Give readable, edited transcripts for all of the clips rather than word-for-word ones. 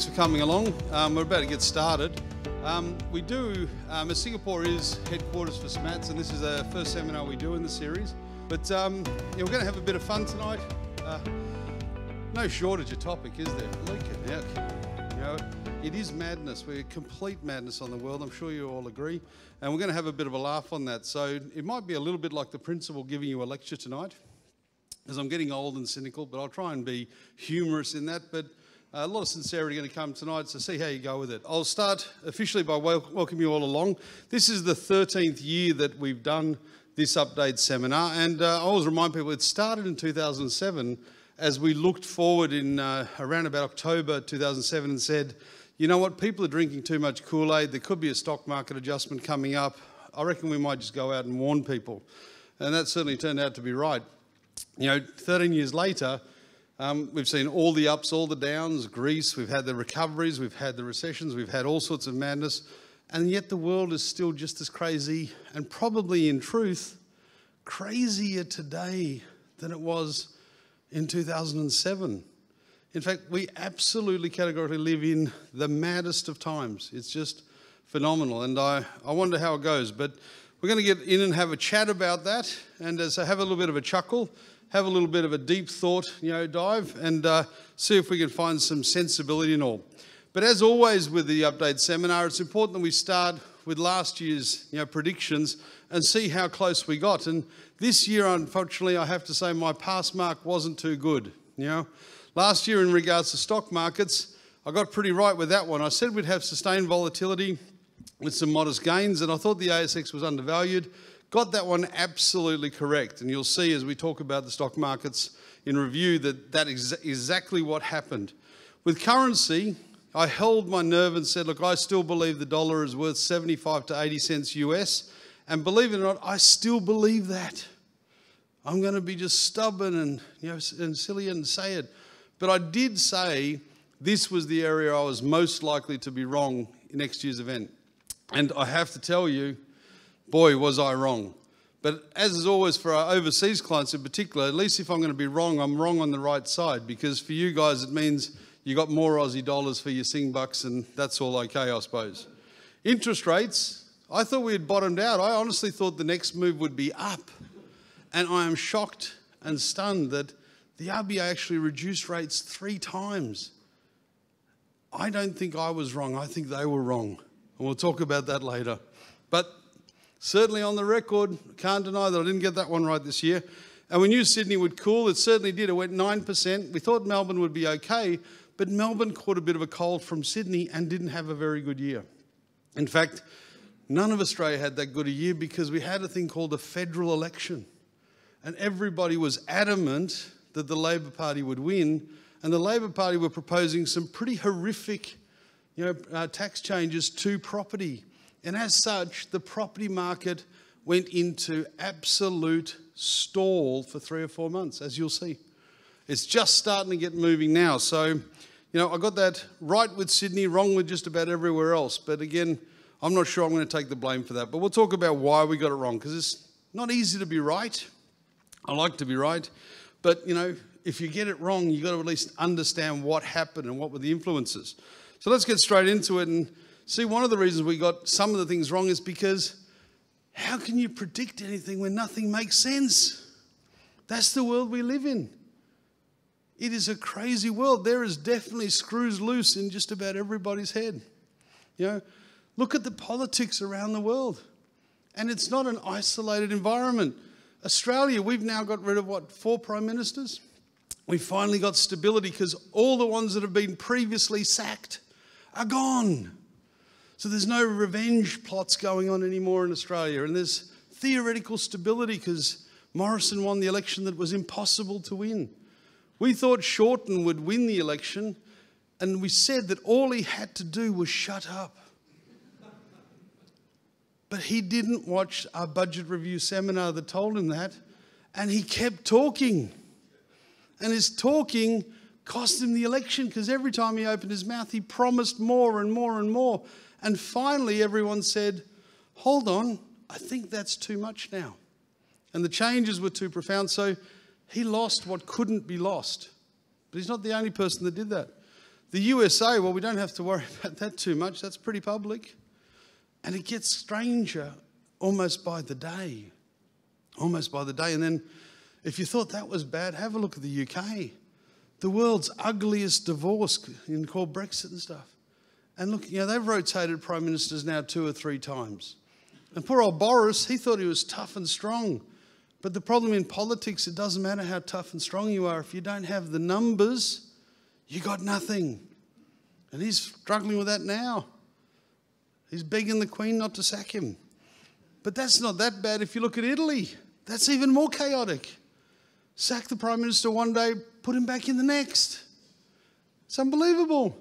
Thanks for coming along. We're about to get started. As Singapore is headquarters for SMATS, and this is the first seminar we do in the series. But yeah, we're going to have a bit of fun tonight. No shortage of topic, is there? Look at that. You know, it is madness. We're complete madness on the world. I'm sure you all agree. And we're going to have a bit of a laugh on that. So it might be a little bit like the principal giving you a lecture tonight, as I'm getting old and cynical, but I'll try and be humorous in that. But a lot of sincerity going to come tonight, so see how you go with it. I'll start officially by welcoming you all along. This is the 13th year that we've done this update seminar, and I always remind people it started in 2007 as we looked forward in around about October 2007 and said, you know what, people are drinking too much Kool-Aid, there could be a stock market adjustment coming up, I reckon we might just go out and warn people. And that certainly turned out to be right. You know, 13 years later, we've seen all the ups, all the downs, Greece, we've had the recoveries, we've had the recessions, we've had all sorts of madness, and yet the world is still just as crazy, and probably in truth, crazier today than it was in 2007. In fact, we absolutely categorically live in the maddest of times. It's just phenomenal, and I wonder how it goes, but we're going to get in and have a chat about that, and so have a little bit of a chuckle, have a little bit of a deep thought, you know, dive, and see if we can find some sensibility and all. But as always with the update seminar, it's important that we start with last year's, you know, predictions and see how close we got. And this year, unfortunately, I have to say my pass mark wasn't too good. You know, last year in regards to stock markets, I got pretty right with that one. I said we'd have sustained volatility with some modest gains, and I thought the ASX was undervalued. Got that one absolutely correct, and you'll see as we talk about the stock markets in review that that is exactly what happened. With currency, I held my nerve and said, look, I still believe the dollar is worth 75 to 80 cents US, and believe it or not, I still believe that. I'm going to be just stubborn and, you know, and silly and say it. But I did say this was the area I was most likely to be wrong in next year's event. And I have to tell you, boy, was I wrong. But as is always for our overseas clients in particular, at least if I'm going to be wrong, I'm wrong on the right side, because for you guys it means you got more Aussie dollars for your Sing bucks, and that's all okay, I suppose. Interest rates, I thought we had bottomed out. I honestly thought the next move would be up. And I am shocked and stunned that the RBA actually reduced rates 3 times. I don't think I was wrong. I think they were wrong. And we'll talk about that later. But certainly on the record, can't deny that I didn't get that one right this year. And we knew Sydney would cool. It certainly did. It went 9%. We thought Melbourne would be okay, but Melbourne caught a bit of a cold from Sydney and didn't have a very good year. In fact, none of Australia had that good a year because we had a thing called a federal election. And everybody was adamant that the Labor Party would win. And the Labor Party were proposing some pretty horrific, you know, tax changes to property. And as such, the property market went into absolute stall for 3 or 4 months, as you'll see. It's just starting to get moving now. So, you know, I got that right with Sydney, wrong with just about everywhere else. But again, I'm not sure I'm going to take the blame for that. But we'll talk about why we got it wrong, because it's not easy to be right. I like to be right. But, you know, if you get it wrong, you've got to at least understand what happened and what were the influences. So let's get straight into it and see, one of the reasons we got some of the things wrong is because how can you predict anything when nothing makes sense? That's the world we live in. It is a crazy world. There is definitely screws loose in just about everybody's head. You know, look at the politics around the world. And it's not an isolated environment. Australia, we've now got rid of, what, 4 prime ministers? We finally got stability because all the ones that have been previously sacked are gone. So there's no revenge plots going on anymore in Australia. And there's theoretical stability because Morrison won the election that was impossible to win. We thought Shorten would win the election, and we said that all he had to do was shut up. But he didn't watch our budget review seminar that told him that, and he kept talking. And his talking cost him the election because every time he opened his mouth, he promised more and more and more. And finally, everyone said, hold on, I think that's too much now. And the changes were too profound, so he lost what couldn't be lost. But he's not the only person that did that. The USA, well, we don't have to worry about that too much. That's pretty public. And it gets stranger almost by the day. Almost by the day. And then if you thought that was bad, have a look at the UK. The world's ugliest divorce called Brexit and stuff. And look, you know, they've rotated prime ministers now 2 or 3 times. And poor old Boris, he thought he was tough and strong. But the problem in politics, it doesn't matter how tough and strong you are. If you don't have the numbers, you got nothing. And he's struggling with that now. He's begging the Queen not to sack him. But that's not that bad if you look at Italy. That's even more chaotic. Sack the Prime Minister one day, put him back in the next. It's unbelievable.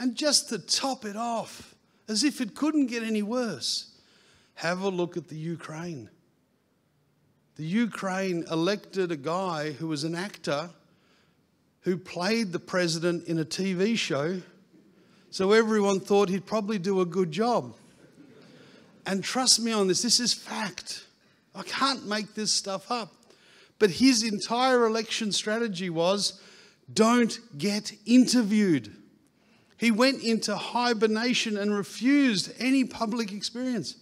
And just to top it off, as if it couldn't get any worse, have a look at the Ukraine. The Ukraine elected a guy who was an actor who played the president in a TV show, so everyone thought he'd probably do a good job. And trust me on this, this is fact. I can't make this stuff up. But his entire election strategy was, don't get interviewed. He went into hibernation and refused any public experience.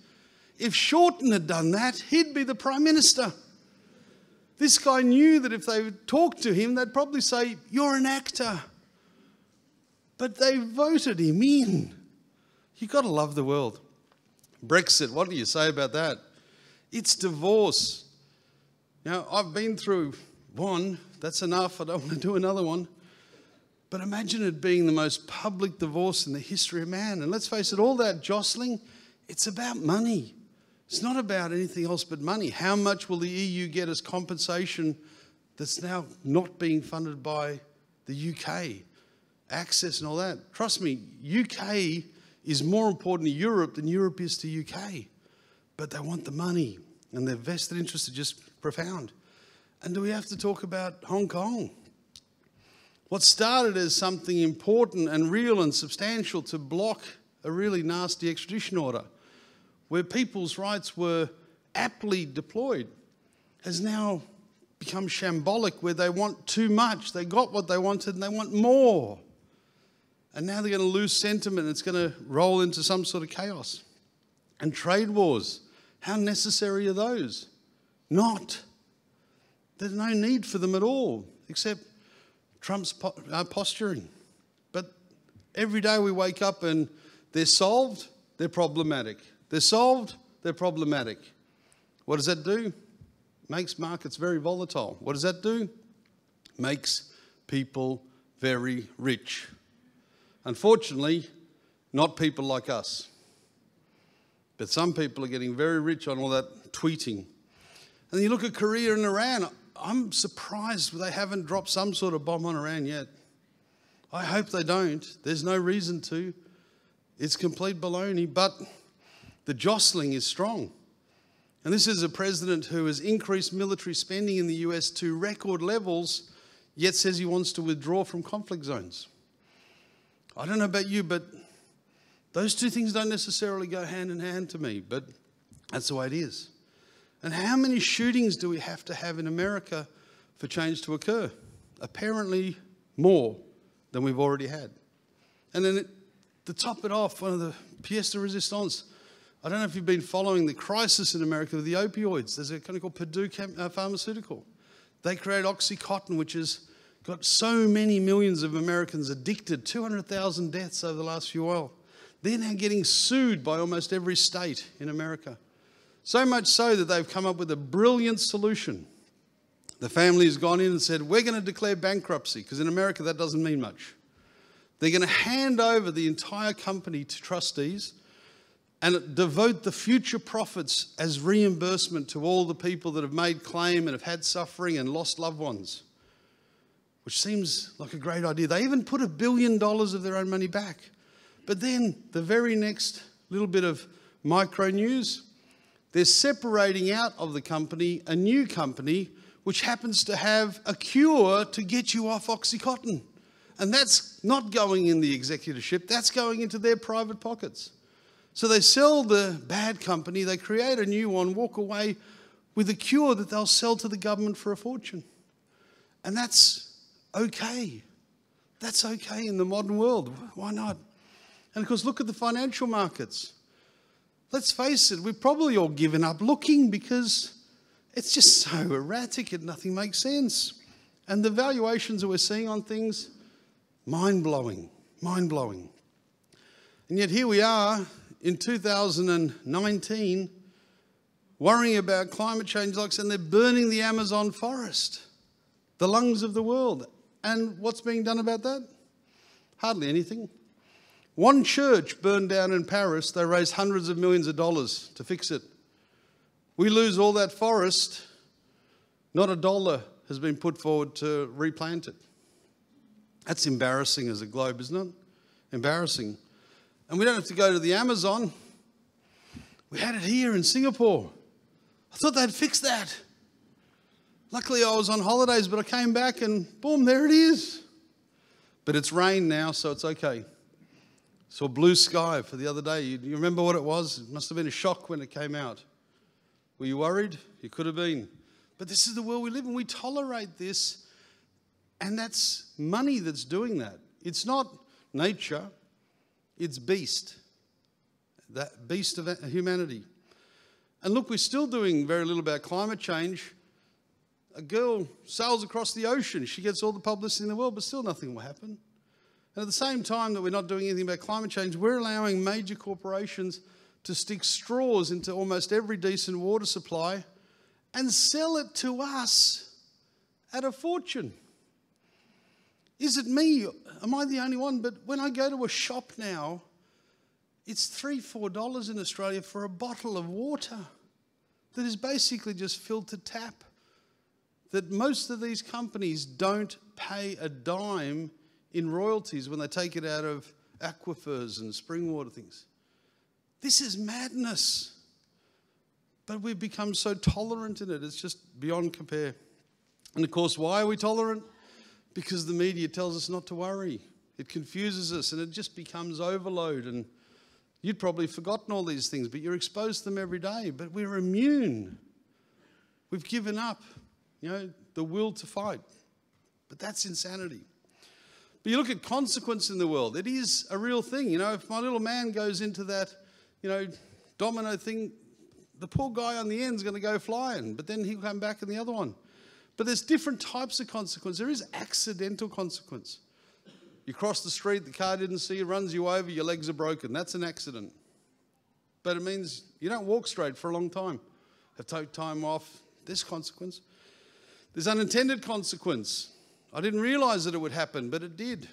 If Shorten had done that, he'd be the Prime Minister. This guy knew that if they talked to him, they'd probably say, you're an actor. But they voted him in. You've got to love the world. Brexit, what do you say about that? It's divorce. Now, I've been through one. That's enough. I don't want to do another one. But imagine it being the most public divorce in the history of man. And let's face it, all that jostling, it's about money. It's not about anything else but money. How much will the EU get as compensation that's now not being funded by the UK? Access and all that. Trust me, UK is more important to Europe than Europe is to UK. But they want the money, and their vested interests are just profound. And do we have to talk about Hong Kong? What started as something important and real and substantial to block a really nasty extradition order, where people's rights were aptly deployed, has now become shambolic, where they want too much. They got what they wanted and they want more. And now they're going to lose sentiment. It's going to roll into some sort of chaos. And trade wars, how necessary are those? Not. There's no need for them at all, except Trump's posturing. But every day we wake up and they're solved, they're problematic. They're solved, they're problematic. What does that do? Makes markets very volatile. What does that do? Makes people very rich. Unfortunately, not people like us. But some people are getting very rich on all that tweeting. And you look at Korea and Iran, I'm surprised they haven't dropped some sort of bomb on Iran yet. I hope they don't. There's no reason to. It's complete baloney, but the jostling is strong. And this is a president who has increased military spending in the US to record levels, yet says he wants to withdraw from conflict zones. I don't know about you, but those two things don't necessarily go hand in hand to me, but that's the way it is. And how many shootings do we have to have in America for change to occur? Apparently more than we've already had. And then to top it off, one of the pièces de résistance, I don't know if you've been following the crisis in America with the opioids. There's a company called Purdue Pharmaceutical. They create OxyContin, which has got so many millions of Americans addicted, 200,000 deaths over the last few while. They're now getting sued by almost every state in America. So much so that they've come up with a brilliant solution. The family has gone in and said, we're going to declare bankruptcy, because in America that doesn't mean much. They're going to hand over the entire company to trustees and devote the future profits as reimbursement to all the people that have made claim and have had suffering and lost loved ones, which seems like a great idea. They even put $1 billion of their own money back. But then the very next little bit of micro news, they're separating out of the company a new company which happens to have a cure to get you off OxyContin. And that's not going in the executorship, that's going into their private pockets. So they sell the bad company, they create a new one, walk away with a cure that they'll sell to the government for a fortune. And that's okay. That's okay in the modern world. Why not? And of course, look at the financial markets. Let's face it, we've probably all given up looking because it's just so erratic and nothing makes sense. And the valuations that we're seeing on things, mind-blowing, mind-blowing. And yet here we are in 2019 worrying about climate change, and they're burning the Amazon forest, the lungs of the world. And what's being done about that? Hardly anything. One church burned down in Paris, they raised hundreds of millions of dollars to fix it. We lose all that forest, not a dollar has been put forward to replant it. That's embarrassing as a globe, isn't it? Embarrassing. And we don't have to go to the Amazon. We had it here in Singapore. I thought they'd fix that. Luckily I was on holidays, but I came back and boom, there it is. But it's rain now, so it's okay. Saw blue sky for the other day. You remember what it was? It must have been a shock when it came out. Were you worried? You could have been. But this is the world we live in. We tolerate this, and that's money that's doing that. It's not nature, it's beast. That beast of humanity. And look, we're still doing very little about climate change. A girl sails across the ocean. She gets all the publicity in the world, but still nothing will happen. And at the same time that we're not doing anything about climate change, we're allowing major corporations to stick straws into almost every decent water supply and sell it to us at a fortune. Is it me? Am I the only one? But when I go to a shop now, it's $3-4 in Australia for a bottle of water that is basically just filtered tap, that most of these companies don't pay a dime in royalties when they take it out of aquifers and spring water things. This is madness. But we've become so tolerant in it, it's just beyond compare. And of course, why are we tolerant? Because the media tells us not to worry. It confuses us and it just becomes overload. And you'd probably forgotten all these things, but you're exposed to them every day. But we're immune. We've given up, you know, the will to fight. But that's insanity. But you look at consequence in the world, it is a real thing. You know, if my little man goes into that, you know, domino thing, the poor guy on the end's going to go flying, but then he'll come back in the other one. But there's different types of consequence. There is accidental consequence. You cross the street, the car didn't see you, runs you over, your legs are broken. That's an accident. But it means you don't walk straight for a long time. Have to take time off. There's consequence. There's unintended consequence. I didn't realise that it would happen, but it did.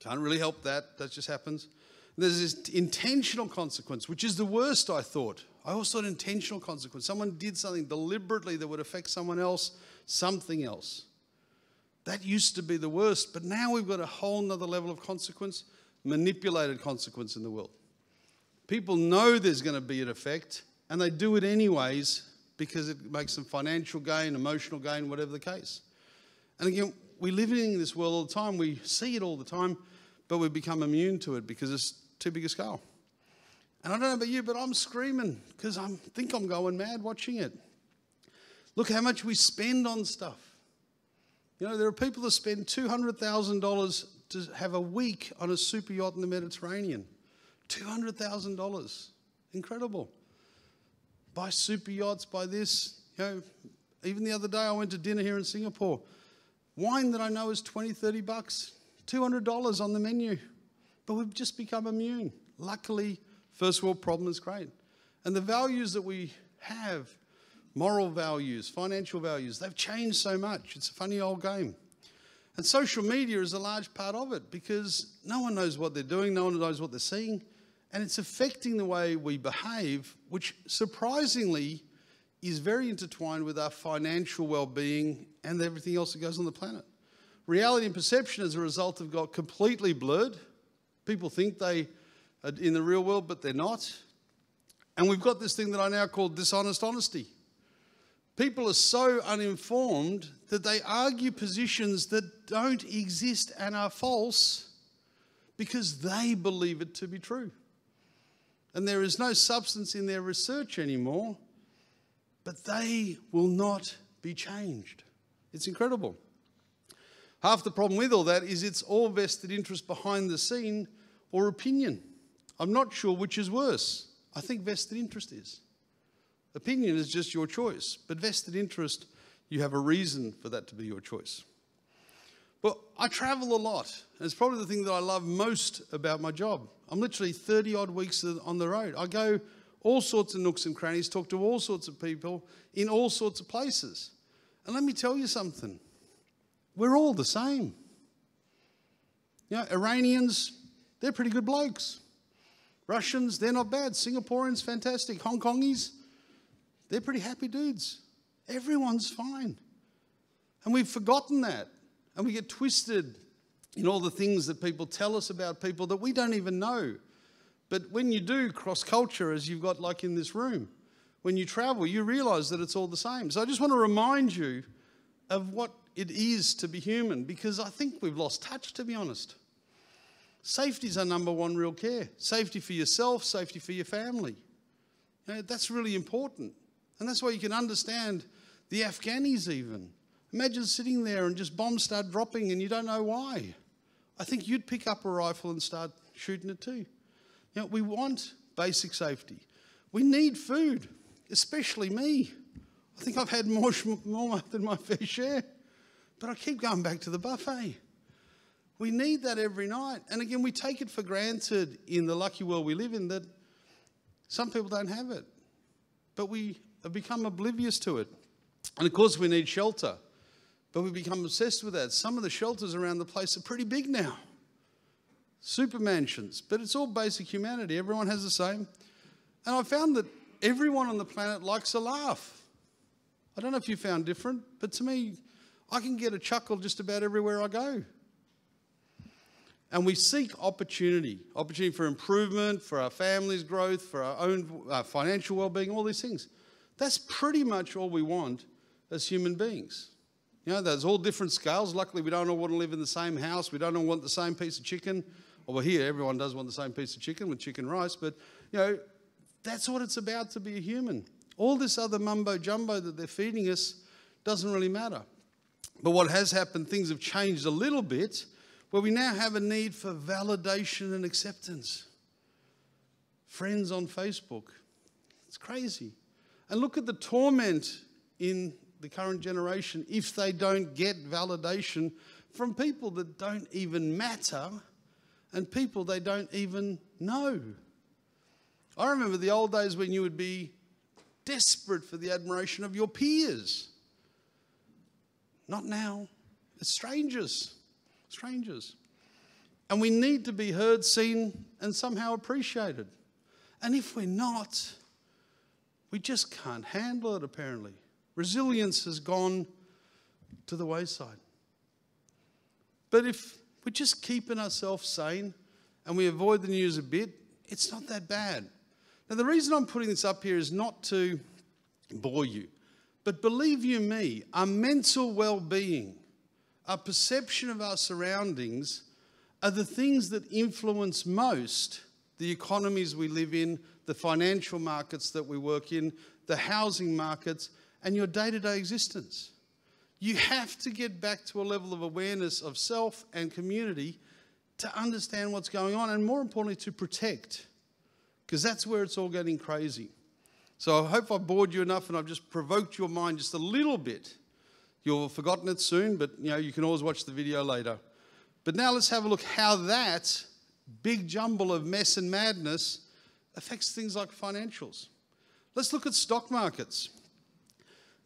Can't really help that. That just happens. And there's this intentional consequence, which is the worst, I thought. I always thought intentional consequence. Someone did something deliberately that would affect someone else, something else. That used to be the worst, but now we've got a whole nother level of consequence, manipulated consequence in the world. People know there's going to be an effect, and they do it anyways because it makes them financial gain, emotional gain, whatever the case. And again, we live in this world all the time, we see it all the time, but we become immune to it because it's too big a scale. And I don't know about you, but I'm screaming because I think I'm going mad watching it. Look how much we spend on stuff. You know, there are people that spend $200,000 to have a week on a super yacht in the Mediterranean. $200,000. Incredible. Buy super yachts, buy this. You know, even the other day I went to dinner here in Singapore. Wine that I know is $20-30, $200 on the menu. But we've just become immune. Luckily, first world problem is great. And the values that we have, moral values, financial values, they've changed so much. It's a funny old game. And social media is a large part of it because no one knows what they're doing, no one knows what they're seeing. And it's affecting the way we behave, which surprisingly is very intertwined with our financial well-being and everything else that goes on the planet. Reality and perception as a result have got completely blurred. People think they are in the real world, but they're not. And we've got this thing that I now call dishonest honesty. People are so uninformed that they argue positions that don't exist and are false because they believe it to be true. And there is no substance in their research anymore. But they will not be changed. It's incredible. Half the problem with all that is it's all vested interest behind the scene or opinion. I'm not sure which is worse. I think vested interest is. Opinion is just your choice, but vested interest, you have a reason for that to be your choice. Well, I travel a lot, and it's probably the thing that I love most about my job. I'm literally 30-odd weeks on the road. I go all sorts of nooks and crannies, talk to all sorts of people in all sorts of places. And let me tell you something. We're all the same. You know, Iranians, they're pretty good blokes. Russians, they're not bad. Singaporeans, fantastic. Hong Kongies, they're pretty happy dudes. Everyone's fine. And we've forgotten that. And we get twisted in all the things that people tell us about people that we don't even know. But when you do cross-culture, as you've got like in this room, when you travel, you realise that it's all the same. So I just want to remind you of what it is to be human, because I think we've lost touch, to be honest. Safety's our number one real care. Safety for yourself, safety for your family. You know, that's really important. And that's why you can understand the Afghanis even. Imagine sitting there and just bombs start dropping and you don't know why. I think you'd pick up a rifle and start shooting it too. You know, we want basic safety. We need food, especially me. I think I've had more than my fair share, but I keep going back to the buffet. We need that every night. And again, we take it for granted in the lucky world we live in that some people don't have it, but we have become oblivious to it. And of course we need shelter. But we've become obsessed with that. Some of the shelters around the place are pretty big now. Super mansions. But it's all basic humanity. Everyone has the same. And I found that everyone on the planet likes a laugh. I don't know if you found different, but to me, I can get a chuckle just about everywhere I go. And we seek opportunity. Opportunity for improvement, for our family's growth, for our own financial well-being, all these things. That's pretty much all we want as human beings. You know, there's all different scales. Luckily, we don't all want to live in the same house. We don't all want the same piece of chicken. Or well, here, everyone does want the same piece of chicken with chicken rice. But, you know, that's what it's about to be a human. All this other mumbo-jumbo that they're feeding us doesn't really matter. But what has happened, things have changed a little bit, where we now have a need for validation and acceptance. Friends on Facebook. It's crazy. And look at the torment in the current generation if they don't get validation from people that don't even matter and people they don't even know. I remember the old days when you would be desperate for the admiration of your peers. Not now. It's strangers. Strangers. And we need to be heard, seen, and somehow appreciated. And if we're not, we just can't handle it, apparently. Resilience has gone to the wayside. But if we're just keeping ourselves sane and we avoid the news a bit, it's not that bad. Now, the reason I'm putting this up here is not to bore you, but believe you me, our mental well-being, our perception of our surroundings are the things that influence most the economies we live in, the financial markets that we work in, the housing markets, and your day-to-day existence. You have to get back to a level of awareness of self and community to understand what's going on and, more importantly, to protect, because that's where it's all getting crazy. So I hope I've bored you enough and I've just provoked your mind just a little bit. You'll have forgotten it soon, but you know, you can always watch the video later. But now let's have a look how that big jumble of mess and madness affects things like financials. Let's look at stock markets.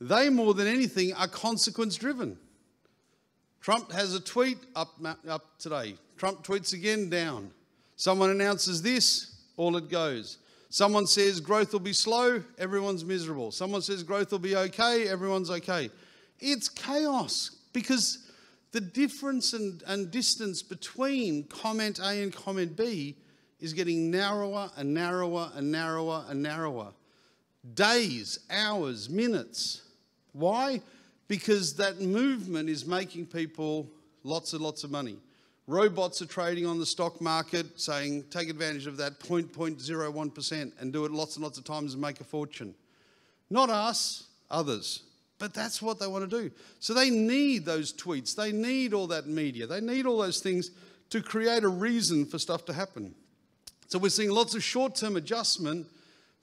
They, more than anything, are consequence-driven. Trump has a tweet up today. Trump tweets again, down. Someone announces this, all it goes. Someone says growth will be slow, everyone's miserable. Someone says growth will be okay, everyone's okay. It's chaos, because the difference and distance between comment A and comment B is getting narrower and narrower and narrower and narrower. Days, hours, minutes. Why? Because that movement is making people lots and lots of money. Robots are trading on the stock market saying, take advantage of that 0.01% and do it lots and lots of times and make a fortune. Not us, others. But that's what they want to do. So they need those tweets. They need all that media. They need all those things to create a reason for stuff to happen. So we're seeing lots of short-term adjustment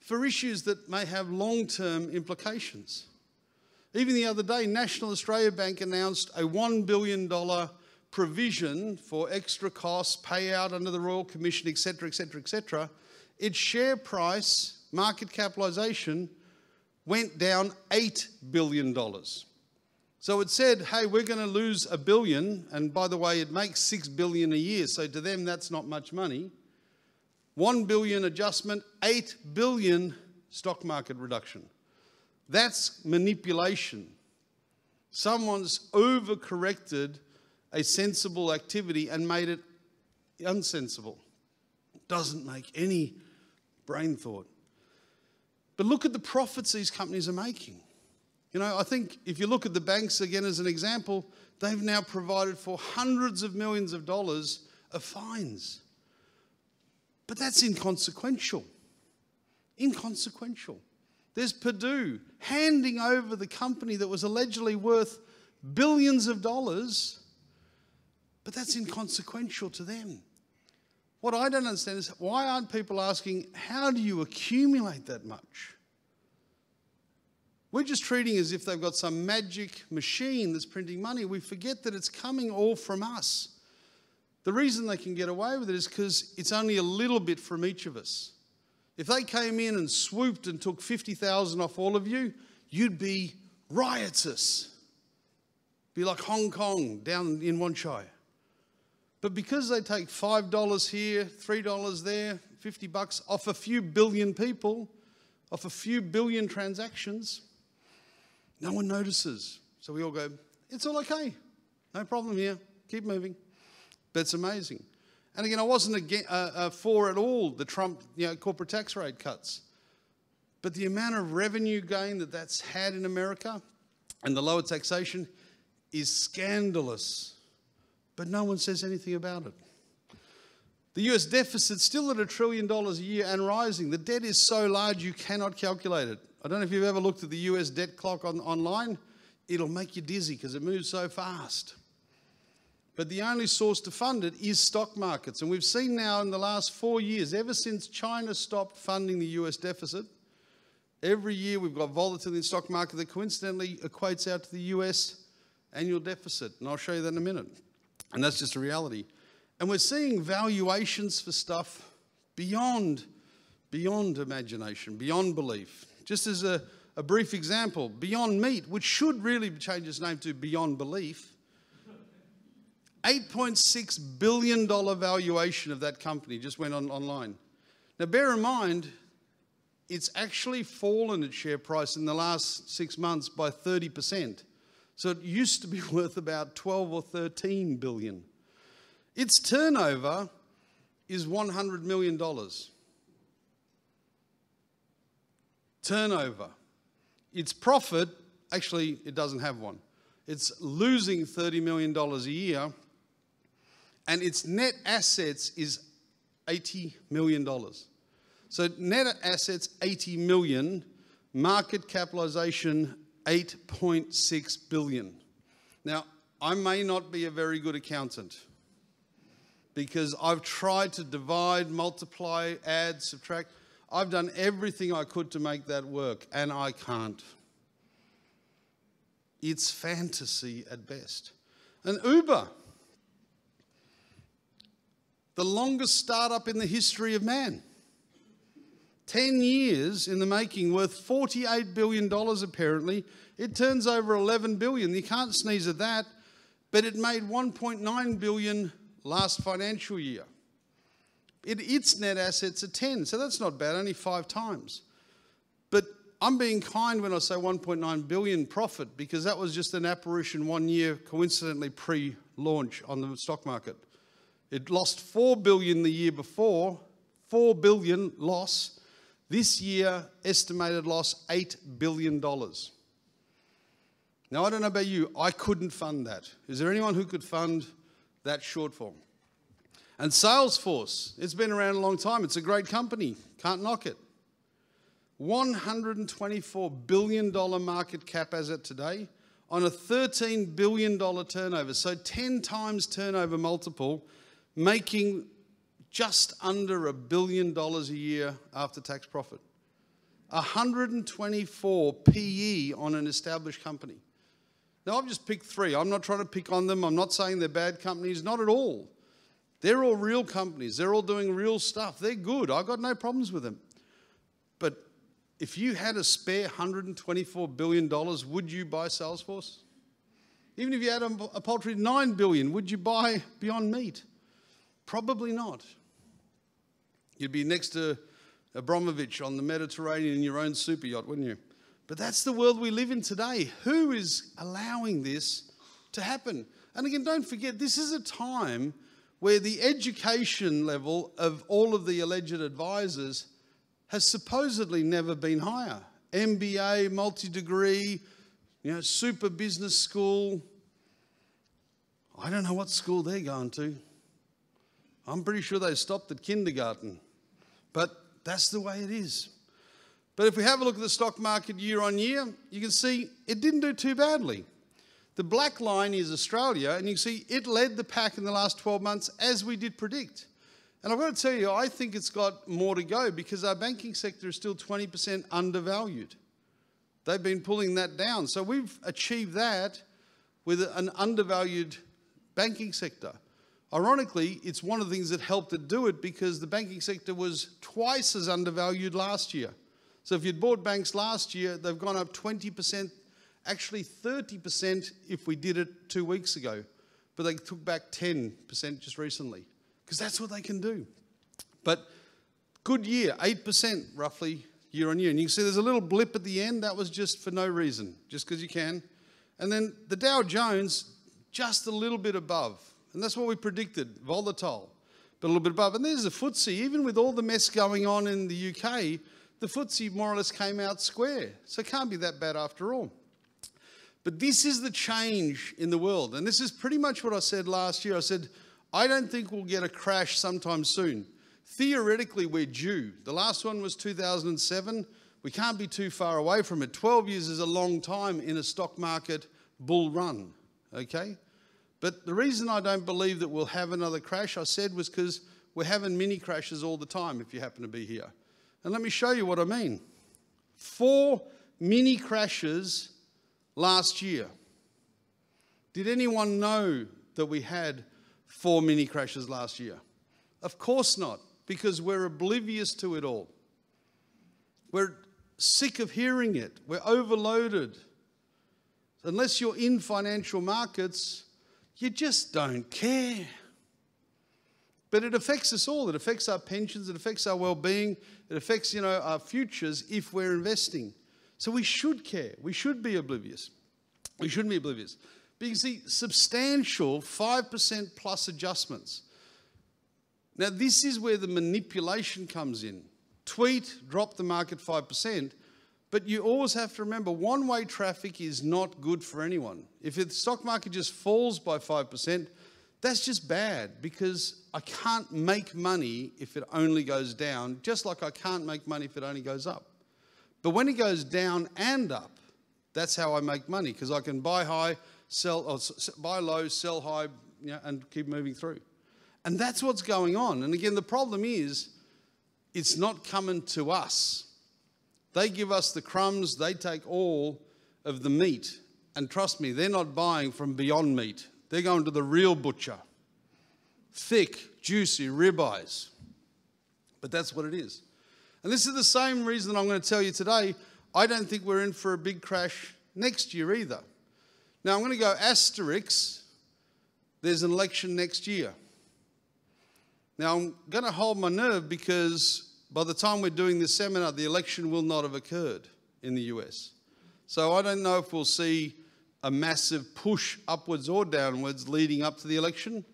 for issues that may have long-term implications. Even the other day, National Australia Bank announced a $1 billion provision for extra costs, payout under the Royal Commission, et cetera, et cetera, et cetera. Its share price, market capitalisation, went down $8 billion. So it said, hey, we're going to lose $1 billion, and by the way, it makes $6 billion a year, so to them that's not much money. $1 billion adjustment, $8 billion stock market reduction. That's manipulation. Someone's overcorrected a sensible activity and made it unsensible. Doesn't make any brain thought. But look at the profits these companies are making. You know, I think if you look at the banks again as an example, they've now provided for hundreds of millions of dollars of fines. But that's inconsequential. Inconsequential. There's Purdue handing over the company that was allegedly worth billions of dollars, but that's inconsequential to them. What I don't understand is why aren't people asking, how do you accumulate that much? We're just treating as if they've got some magic machine that's printing money. We forget that it's coming all from us. The reason they can get away with it is because it's only a little bit from each of us. If they came in and swooped and took 50,000 off all of you, you'd be riotous. Be like Hong Kong down in Wan Chai. But because they take $5 here, $3 there, 50 bucks off a few billion people, off a few billion transactions, no one notices. So we all go, it's all okay. No problem here. Keep moving. That's amazing. And again, I wasn't for at all the Trump corporate tax rate cuts. But the amount of revenue gain that that's had in America and the lower taxation is scandalous. But no one says anything about it. The US deficit's still at $1 trillion a year and rising. The debt is so large you cannot calculate it. I don't know if you've ever looked at the US debt clock online. It'll make you dizzy because it moves so fast. But the only source to fund it is stock markets. And we've seen now in the last 4 years, ever since China stopped funding the US deficit, every year we've got volatility in the stock market that coincidentally equates out to the US annual deficit. And I'll show you that in a minute. And that's just a reality. And we're seeing valuations for stuff beyond imagination, beyond belief. Just as a brief example, Beyond Meat, which should really change its name to Beyond Belief, $8.6 billion valuation of that company just went online. Now, bear in mind, it's actually fallen its share price in the last 6 months by 30%. So it used to be worth about 12 or 13 billion. Its turnover is $100 million. Turnover. Its profit, actually, it doesn't have one. It's losing $30 million a year. And its net assets is $80 million. So net assets, $80 million. Market capitalization, $8.6 billion. Now, I may not be a very good accountant because I've tried to divide, multiply, add, subtract. I've done everything I could to make that work, and I can't. It's fantasy at best. And Uber, the longest startup in the history of man. 10 years in the making, worth $48 billion apparently. It turns over $11 billion. You can't sneeze at that, but it made $1.9 billion last financial year. Its net assets are 10, so that's not bad, only 5 times. But I'm being kind when I say $1.9 billion profit because that was just an apparition 1 year, coincidentally pre-launch on the stock market. It lost $4 billion the year before, $4 billion loss. This year, estimated loss, $8 billion. Now, I don't know about you. I couldn't fund that. Is there anyone who could fund that shortfall? And Salesforce, it's been around a long time. It's a great company. Can't knock it. $124 billion market cap as at today on a $13 billion turnover, so 10 times turnover multiple, making just under $1 billion a year after tax profit. 124 PE on an established company. Now, I've just picked three. I'm not trying to pick on them. I'm not saying they're bad companies. Not at all. They're all real companies. They're all doing real stuff. They're good. I've got no problems with them. But if you had a spare $124 billion, would you buy Salesforce? Even if you had a paltry $9 billion, would you buy Beyond Meat? Probably not. You'd be next to Abramovich on the Mediterranean in your own super yacht, wouldn't you? But that's the world we live in today. Who is allowing this to happen? And again, don't forget, this is a time where the education level of all of the alleged advisors has supposedly never been higher. MBA, multi-degree, super business school. I don't know what school they're going to. I'm pretty sure they stopped at kindergarten. But that's the way it is. But if we have a look at the stock market year on year, you can see it didn't do too badly. The black line is Australia, and you can see it led the pack in the last 12 months, as we did predict. And I've got to tell you, I think it's got more to go because our banking sector is still 20% undervalued. They've been pulling that down. So we've achieved that with an undervalued banking sector. Ironically, it's one of the things that helped it do it because the banking sector was twice as undervalued last year. So if you'd bought banks last year, they've gone up 20%, actually 30% if we did it 2 weeks ago. But they took back 10% just recently because that's what they can do. But good year, 8% roughly year on year. And you can see there's a little blip at the end. That was just for no reason, just because you can. And then the Dow Jones, just a little bit above. And that's what we predicted, volatile, but a little bit above. And there's the FTSE. Even with all the mess going on in the UK, the FTSE more or less came out square. So it can't be that bad after all. But this is the change in the world. And this is pretty much what I said last year. I said, I don't think we'll get a crash sometime soon. Theoretically, we're due. The last one was 2007. We can't be too far away from it. 12 years is a long time in a stock market bull run, okay? But the reason I don't believe that we'll have another crash, I said, was because we're having mini crashes all the time if you happen to be here. And let me show you what I mean. 4 mini crashes last year. Did anyone know that we had 4 mini crashes last year? Of course not, because we're oblivious to it all. We're sick of hearing it. We're overloaded. Unless you're in financial markets, you just don't care. But it affects us all. It affects our pensions. It affects our well-being. It affects, our futures if we're investing. So we should care. We should be oblivious. We shouldn't be oblivious. But you can see substantial 5% plus adjustments. Now, this is where the manipulation comes in. Tweet, drop the market 5%. But you always have to remember, one-way traffic is not good for anyone. If the stock market just falls by 5%, that's just bad because I can't make money if it only goes down, just like I can't make money if it only goes up. But when it goes down and up, that's how I make money because I can buy high, buy low, sell high, and keep moving through. And that's what's going on. And again, the problem is it's not coming to us. They give us the crumbs, they take all of the meat. And trust me, they're not buying from Beyond Meat. They're going to the real butcher. Thick, juicy ribeyes. But that's what it is. And this is the same reason I'm going to tell you today, I don't think we're in for a big crash next year either. Now I'm going to go asterisk, there's an election next year. Now I'm going to hold my nerve because by the time we're doing this seminar, the election will not have occurred in the US. So I don't know if we'll see a massive push upwards or downwards leading up to the election.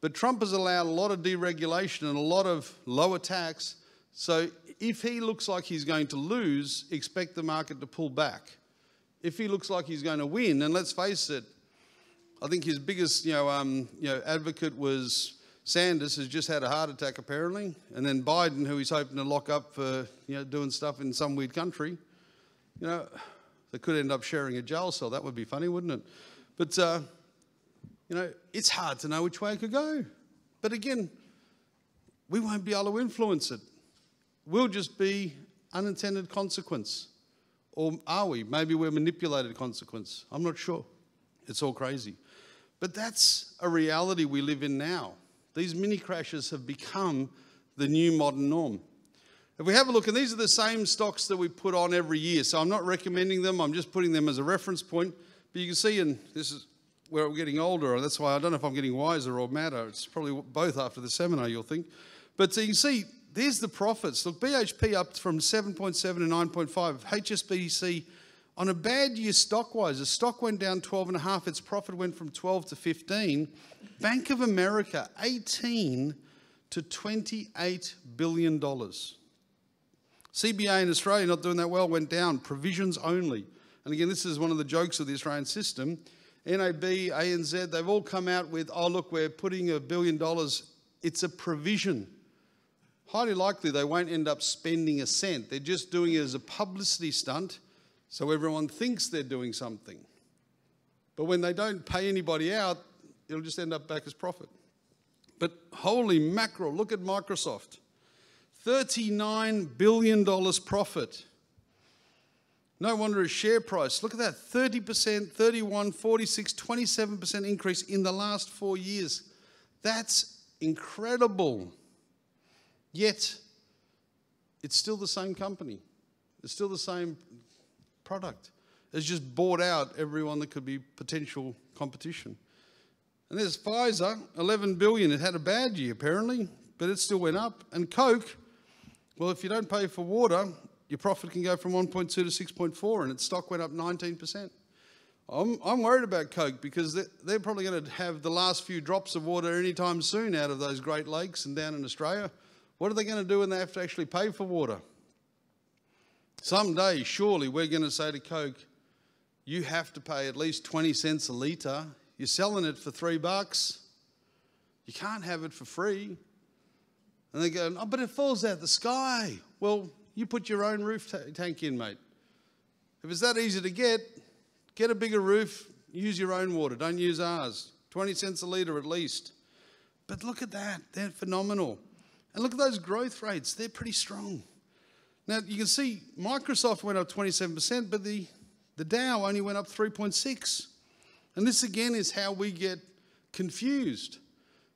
But Trump has allowed a lot of deregulation and a lot of lower tax. So if he looks like he's going to lose, expect the market to pull back. If he looks like he's going to win, and let's face it, I think his biggest advocate was Sanders has just had a heart attack apparently, and then Biden, who he's hoping to lock up for doing stuff in some weird country, they could end up sharing a jail cell. That would be funny, wouldn't it? But it's hard to know which way it could go. But again, we won't be able to influence it. We'll just be unintended consequence. Or are we? Maybe we're manipulated consequence. I'm not sure. It's all crazy. But that's a reality we live in now. These mini crashes have become the new modern norm. If we have a look, and these are the same stocks that we put on every year, so I'm not recommending them, I'm just putting them as a reference point. But you can see, and this is where I'm getting older, and that's why I don't know if I'm getting wiser or madder. It's probably both after the seminar, you'll think. But so you can see, there's the profits. Look, BHP up from 7.7 to 9.5. HSBC, on a bad year stock-wise, the stock went down 12.5. Its profit went from 12 to 15. Bank of America, 18 to $28 billion. CBA in Australia, not doing that well, went down. Provisions only. And again, this is one of the jokes of the Australian system. NAB, ANZ, they've all come out with, oh, look, we're putting $1 billion. It's a provision. Highly likely they won't end up spending a cent. They're just doing it as a publicity stunt so everyone thinks they're doing something. But when they don't pay anybody out, it'll just end up back as profit. But holy mackerel, look at Microsoft. $39 billion profit. No wonder its share price. Look at that, 30%, 31, 46, 27% increase in the last 4 years. That's incredible. Yet, it's still the same company. It's still the same product. It's just bought out everyone that could be potential competition. And there's Pfizer, $11 billion. It had a bad year apparently, but it still went up. And Coke, well, if you don't pay for water, your profit can go from 1.2 to 6.4, and its stock went up 19%. I'm worried about Coke because they're probably going to have the last few drops of water anytime soon out of those Great Lakes and down in Australia. What are they going to do when they have to actually pay for water? Someday, surely, we're going to say to Coke, you have to pay at least 20 cents a litre. You're selling it for $3. You can't have it for free. And they go, oh, but it falls out of the sky. Well, you put your own roof tank in, mate. If it's that easy to get a bigger roof, use your own water, don't use ours. 20 cents a litre at least. But look at that, they're phenomenal. And look at those growth rates, they're pretty strong. Now, you can see Microsoft went up 27%, but the Dow only went up 3.6. And this, again, is how we get confused,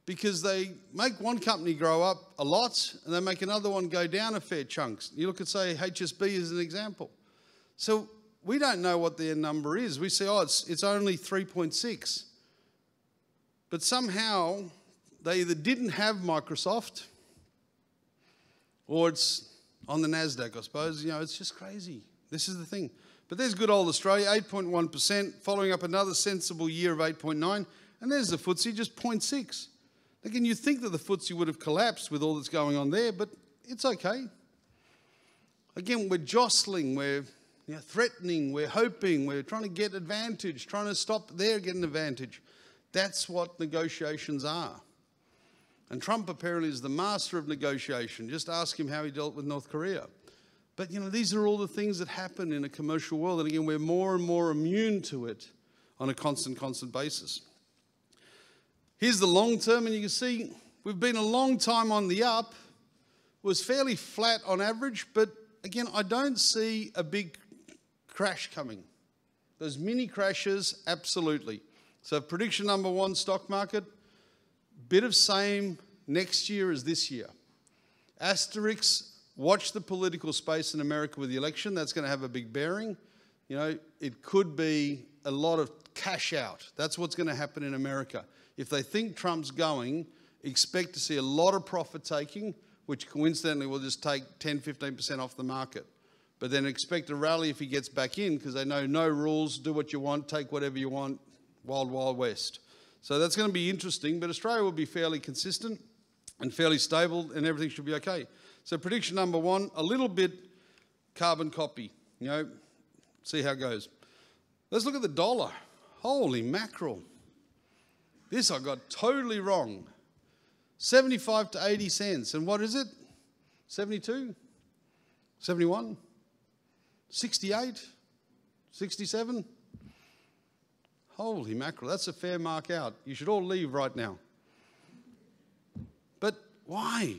because they make one company grow up a lot and they make another one go down a fair chunk. You look at, say, HSB as an example. So we don't know what their number is. We say, oh, it's only 3.6. But somehow they either didn't have Microsoft or it's on the NASDAQ, I suppose. It's just crazy. This is the thing. But there's good old Australia, 8.1%, following up another sensible year of 8.9. And there's the FTSE, just 0.6. Again, you'd think that the FTSE would have collapsed with all that's going on there, but it's okay. Again, we're jostling, we're threatening, we're hoping, we're trying to get advantage, trying to stop there getting advantage. That's what negotiations are. And Trump apparently is the master of negotiation. Just ask him how he dealt with North Korea. But, these are all the things that happen in a commercial world. And again, we're more and more immune to it on a constant basis. Here's the long term, and you can see we've been a long time on the up. It was fairly flat on average, but again, I don't see a big crash coming. Those mini crashes, absolutely. So prediction number one, stock market, bit of same next year as this year. Asterisks, watch the political space in America with the election. That's going to have a big bearing. It could be a lot of cash out. That's what's going to happen in America. If they think Trump's going, expect to see a lot of profit taking, which coincidentally will just take 10, 15% off the market. But then expect a rally if he gets back in, because they know no rules, do what you want, take whatever you want, wild, wild west. So that's going to be interesting, but Australia will be fairly consistent and fairly stable and everything should be okay. So prediction number one, a little bit carbon copy, see how it goes. Let's look at the dollar. Holy mackerel. This I got totally wrong. 75 to 80 cents. And what is it? 72? 71? 68? 67? Holy mackerel, that's a fair mark out. You should all leave right now. But why?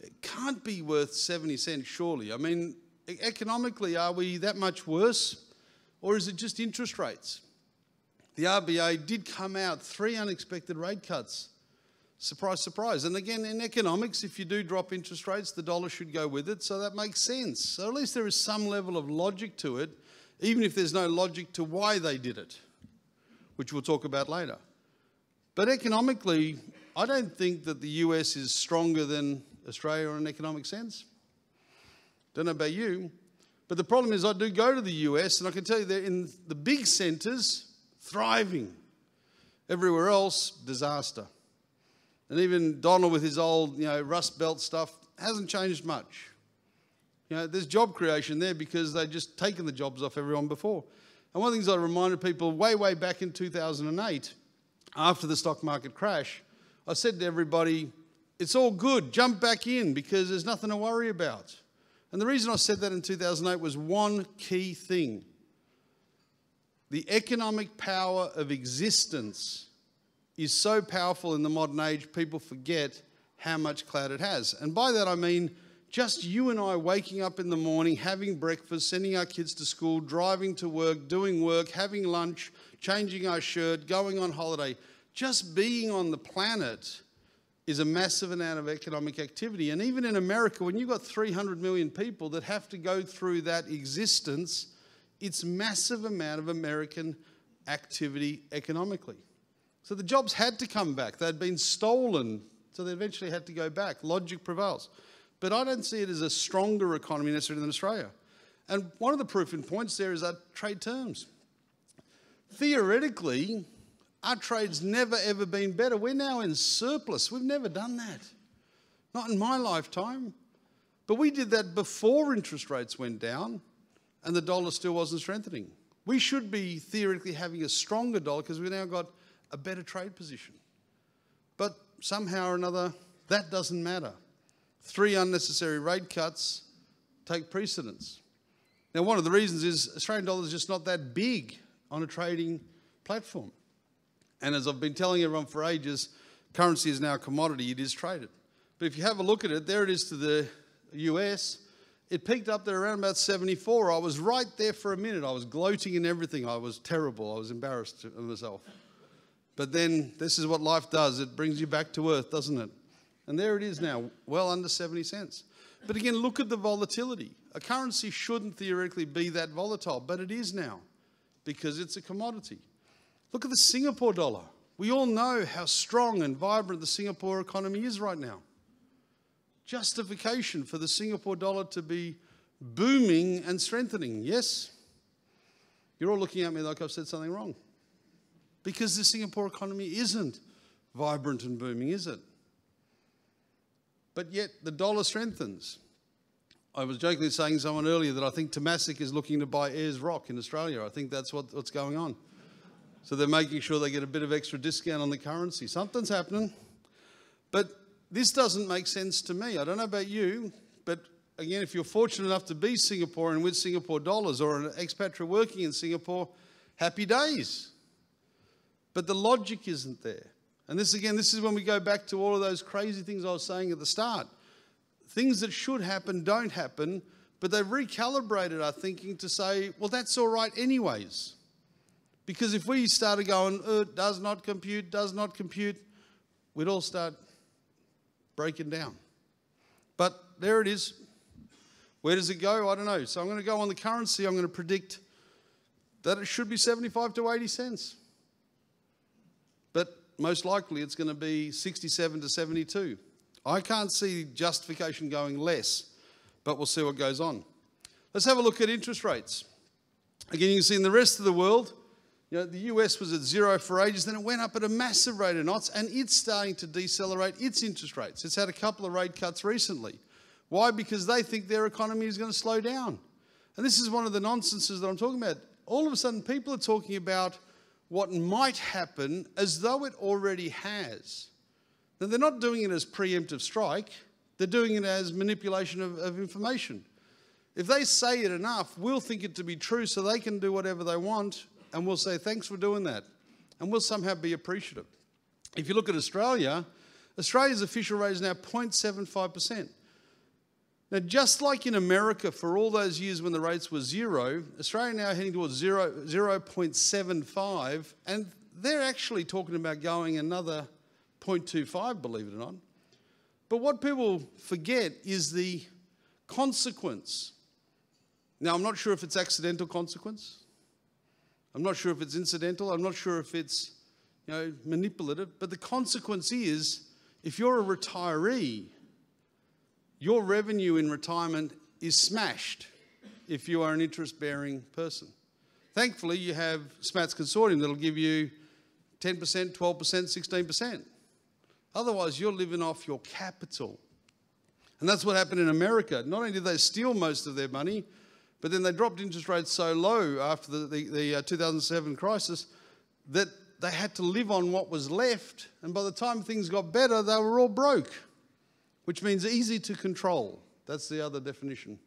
It can't be worth 70 cents, surely. I mean, economically, are we that much worse? Or is it just interest rates? The RBA did come out 3 unexpected rate cuts. Surprise, surprise. And again, in economics, if you do drop interest rates, the dollar should go with it, so that makes sense. So at least there is some level of logic to it, even if there's no logic to why they did it, which we'll talk about later. But economically, I don't think that the US is stronger than Australia in an economic sense. Don't know about you, but the problem is I do go to the US, and I can tell you they're in the big centres, thriving. Everywhere else, disaster. And even Donald with his old, Rust Belt stuff hasn't changed much. You know, there's job creation there because they've just taken the jobs off everyone before. And one of the things I reminded people way back in 2008, after the stock market crash, I said to everybody, it's all good, jump back in because there's nothing to worry about. And the reason I said that in 2008 was one key thing. The economic power of existence is so powerful in the modern age, people forget how much clout it has. And by that I mean just you and I waking up in the morning, having breakfast, sending our kids to school, driving to work, doing work, having lunch, changing our shirt, going on holiday. Just being on the planet is a massive amount of economic activity. And even in America, when you've got 300 million people that have to go through that existence, it's massive amount of American activity economically. So the jobs had to come back. They'd been stolen, so they eventually had to go back. Logic prevails. But I don't see it as a stronger economy necessarily than Australia. And one of the proofing points there is our trade terms. Theoretically, our trade's never, ever been better. We're now in surplus. We've never done that. Not in my lifetime. But we did that before interest rates went down and the dollar still wasn't strengthening. We should be theoretically having a stronger dollar because we've now got a better trade position. But somehow or another, that doesn't matter. 3 unnecessary rate cuts take precedence. Now, one of the reasons is Australian dollar is just not that big on a trading platform. And as I've been telling everyone for ages, currency is now a commodity, it is traded. But if you have a look at it, there it is to the US. It peaked up there around about 74. I was right there for a minute. I was gloating and everything. I was terrible. I was embarrassed of myself. But then this is what life does. It brings you back to earth, doesn't it? And there it is now, well under 70 cents. But again, look at the volatility. A currency shouldn't theoretically be that volatile, but it is now because it's a commodity. Look at the Singapore dollar. We all know how strong and vibrant the Singapore economy is right now. Justification for the Singapore dollar to be booming and strengthening, yes? You're all looking at me like I've said something wrong. Because the Singapore economy isn't vibrant and booming, is it? But yet the dollar strengthens. I was jokingly saying to someone earlier that I think Tomasic is looking to buy Ayers Rock in Australia. I think that's what's going on. So they're making sure they get a bit of extra discount on the currency. Something's happening. But this doesn't make sense to me. I don't know about you, but again, if you're fortunate enough to be Singaporean with Singapore dollars or an expatriate working in Singapore, happy days. But the logic isn't there. And this again, this is when we go back to all of those crazy things I was saying at the start. Things that should happen don't happen, but they've recalibrated our thinking to say, well, that's all right anyways. Because if we started going, does not compute, we'd all start breaking down. But there it is. Where does it go? I don't know. So I'm going to go on the currency. I'm going to predict that it should be 75 to 80 cents. But most likely it's going to be 67 to 72. I can't see justification going less, but we'll see what goes on. Let's have a look at interest rates. Again, you can see in the rest of the world, the US was at 0 for ages, then it went up at a massive rate of knots, and it's starting to decelerate its interest rates. It's had a couple of rate cuts recently. Why? Because they think their economy is going to slow down. And this is one of the nonsenses that I'm talking about. All of a sudden, people are talking about what might happen as though it already has. then they're not doing it as preemptive strike, they're doing it as manipulation of information. If they say it enough, we'll think it to be true so they can do whatever they want, and we'll say, thanks for doing that. And we'll somehow be appreciative. If you look at Australia, Australia's official rate is now 0.75%. Now, just like in America for all those years when the rates were zero, Australia now heading towards 0.75, and they're actually talking about going another 0.25, believe it or not. But what people forget is the consequence. Now, I'm not sure if it's accidental consequence. I'm not sure if it's incidental. I'm not sure if it's, you know, manipulative. But the consequence is, if you're a retiree, your revenue in retirement is smashed if you are an interest-bearing person. Thankfully, you have SMATS Consortium that'll give you 10%, 12%, 16%. Otherwise, you're living off your capital. And that's what happened in America. Not only did they steal most of their money, but then they dropped interest rates so low after the 2007 crisis that they had to live on what was left. And by the time things got better, they were all broke, which means easy to control. That's the other definition.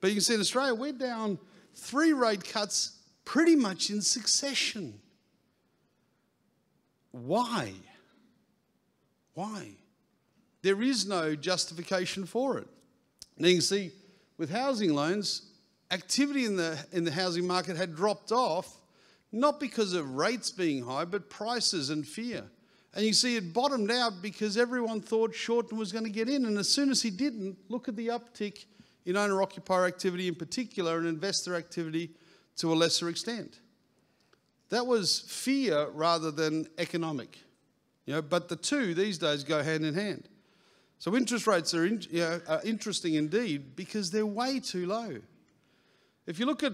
But you can see in Australia, we're down 3 rate cuts pretty much in succession. Why? Why? There is no justification for it. And you can see with housing loans, activity in the housing market had dropped off, not because of rates being high, but prices and fear. And you see it bottomed out because everyone thought Shorten was going to get in. And as soon as he didn't, look at the uptick in owner-occupier activity in particular and investor activity to a lesser extent. That was fear rather than economic. You know, but the two these days go hand in hand. So interest rates are interesting indeed because they're way too low. If you look at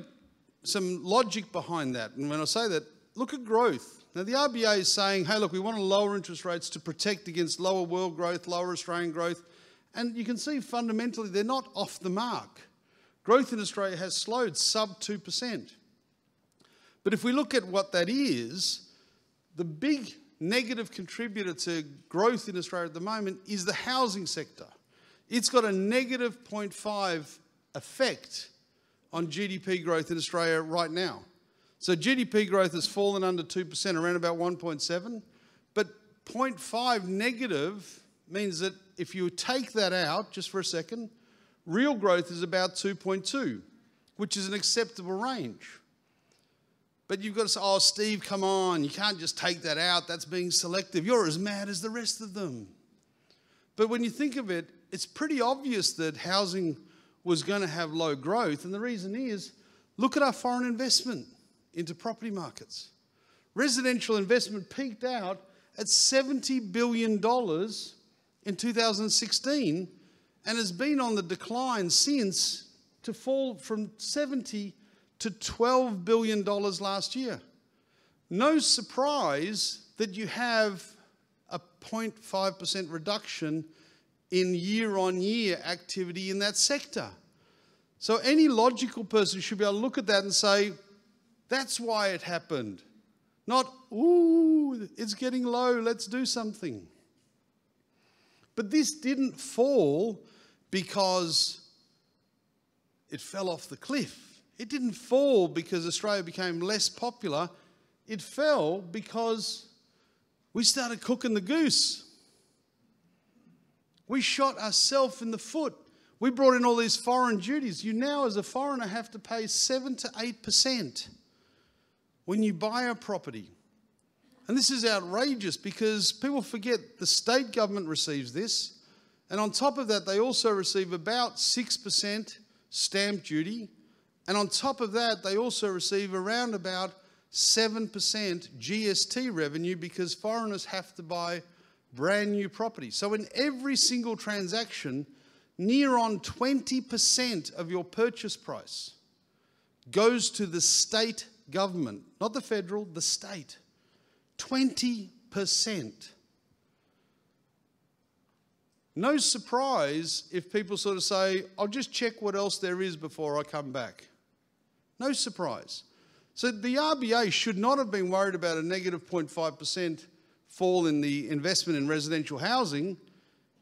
some logic behind that, and when I say that, look at growth. Now, the RBA is saying, hey, look, we want to lower interest rates to protect against lower world growth, lower Australian growth. And you can see fundamentally they're not off the mark. Growth in Australia has slowed sub 2%. But if we look at what that is, the big negative contributor to growth in Australia at the moment is the housing sector. It's got a negative 0.5 effect on GDP growth in Australia right now. So GDP growth has fallen under 2%, around about 1.7, but 0.5 negative means that if you take that out just for a second, real growth is about 2.2, which is an acceptable range. But you've got to say, oh, Steve, come on, you can't just take that out, that's being selective. You're as mad as the rest of them. But when you think of it, it's pretty obvious that housing was going to have low growth, and the reason is, look at our foreign investment into property markets. Residential investment peaked out at $70 billion in 2016 and has been on the decline since, to fall from 70 to $12 billion last year. No surprise that you have a 0.5% reduction in year-on-year activity in that sector. So any logical person should be able to look at that and say, that's why it happened. Not, ooh, it's getting low, let's do something. But this didn't fall because it fell off the cliff. It didn't fall because Australia became less popular. It fell because we started cooking the goose. We shot ourselves in the foot. We brought in all these foreign duties. You now, as a foreigner, have to pay 7 to 8% when you buy a property. And this is outrageous because people forget the state government receives this. And on top of that, they also receive about 6% stamp duty. And on top of that, they also receive around about 7% GST revenue because foreigners have to buy brand new property. So in every single transaction, near on 20% of your purchase price goes to the state government, not the federal, the state. 20%. No surprise if people sort of say, I'll just check what else there is before I come back. No surprise. So the RBA should not have been worried about a negative 0.5% fall in the investment in residential housing,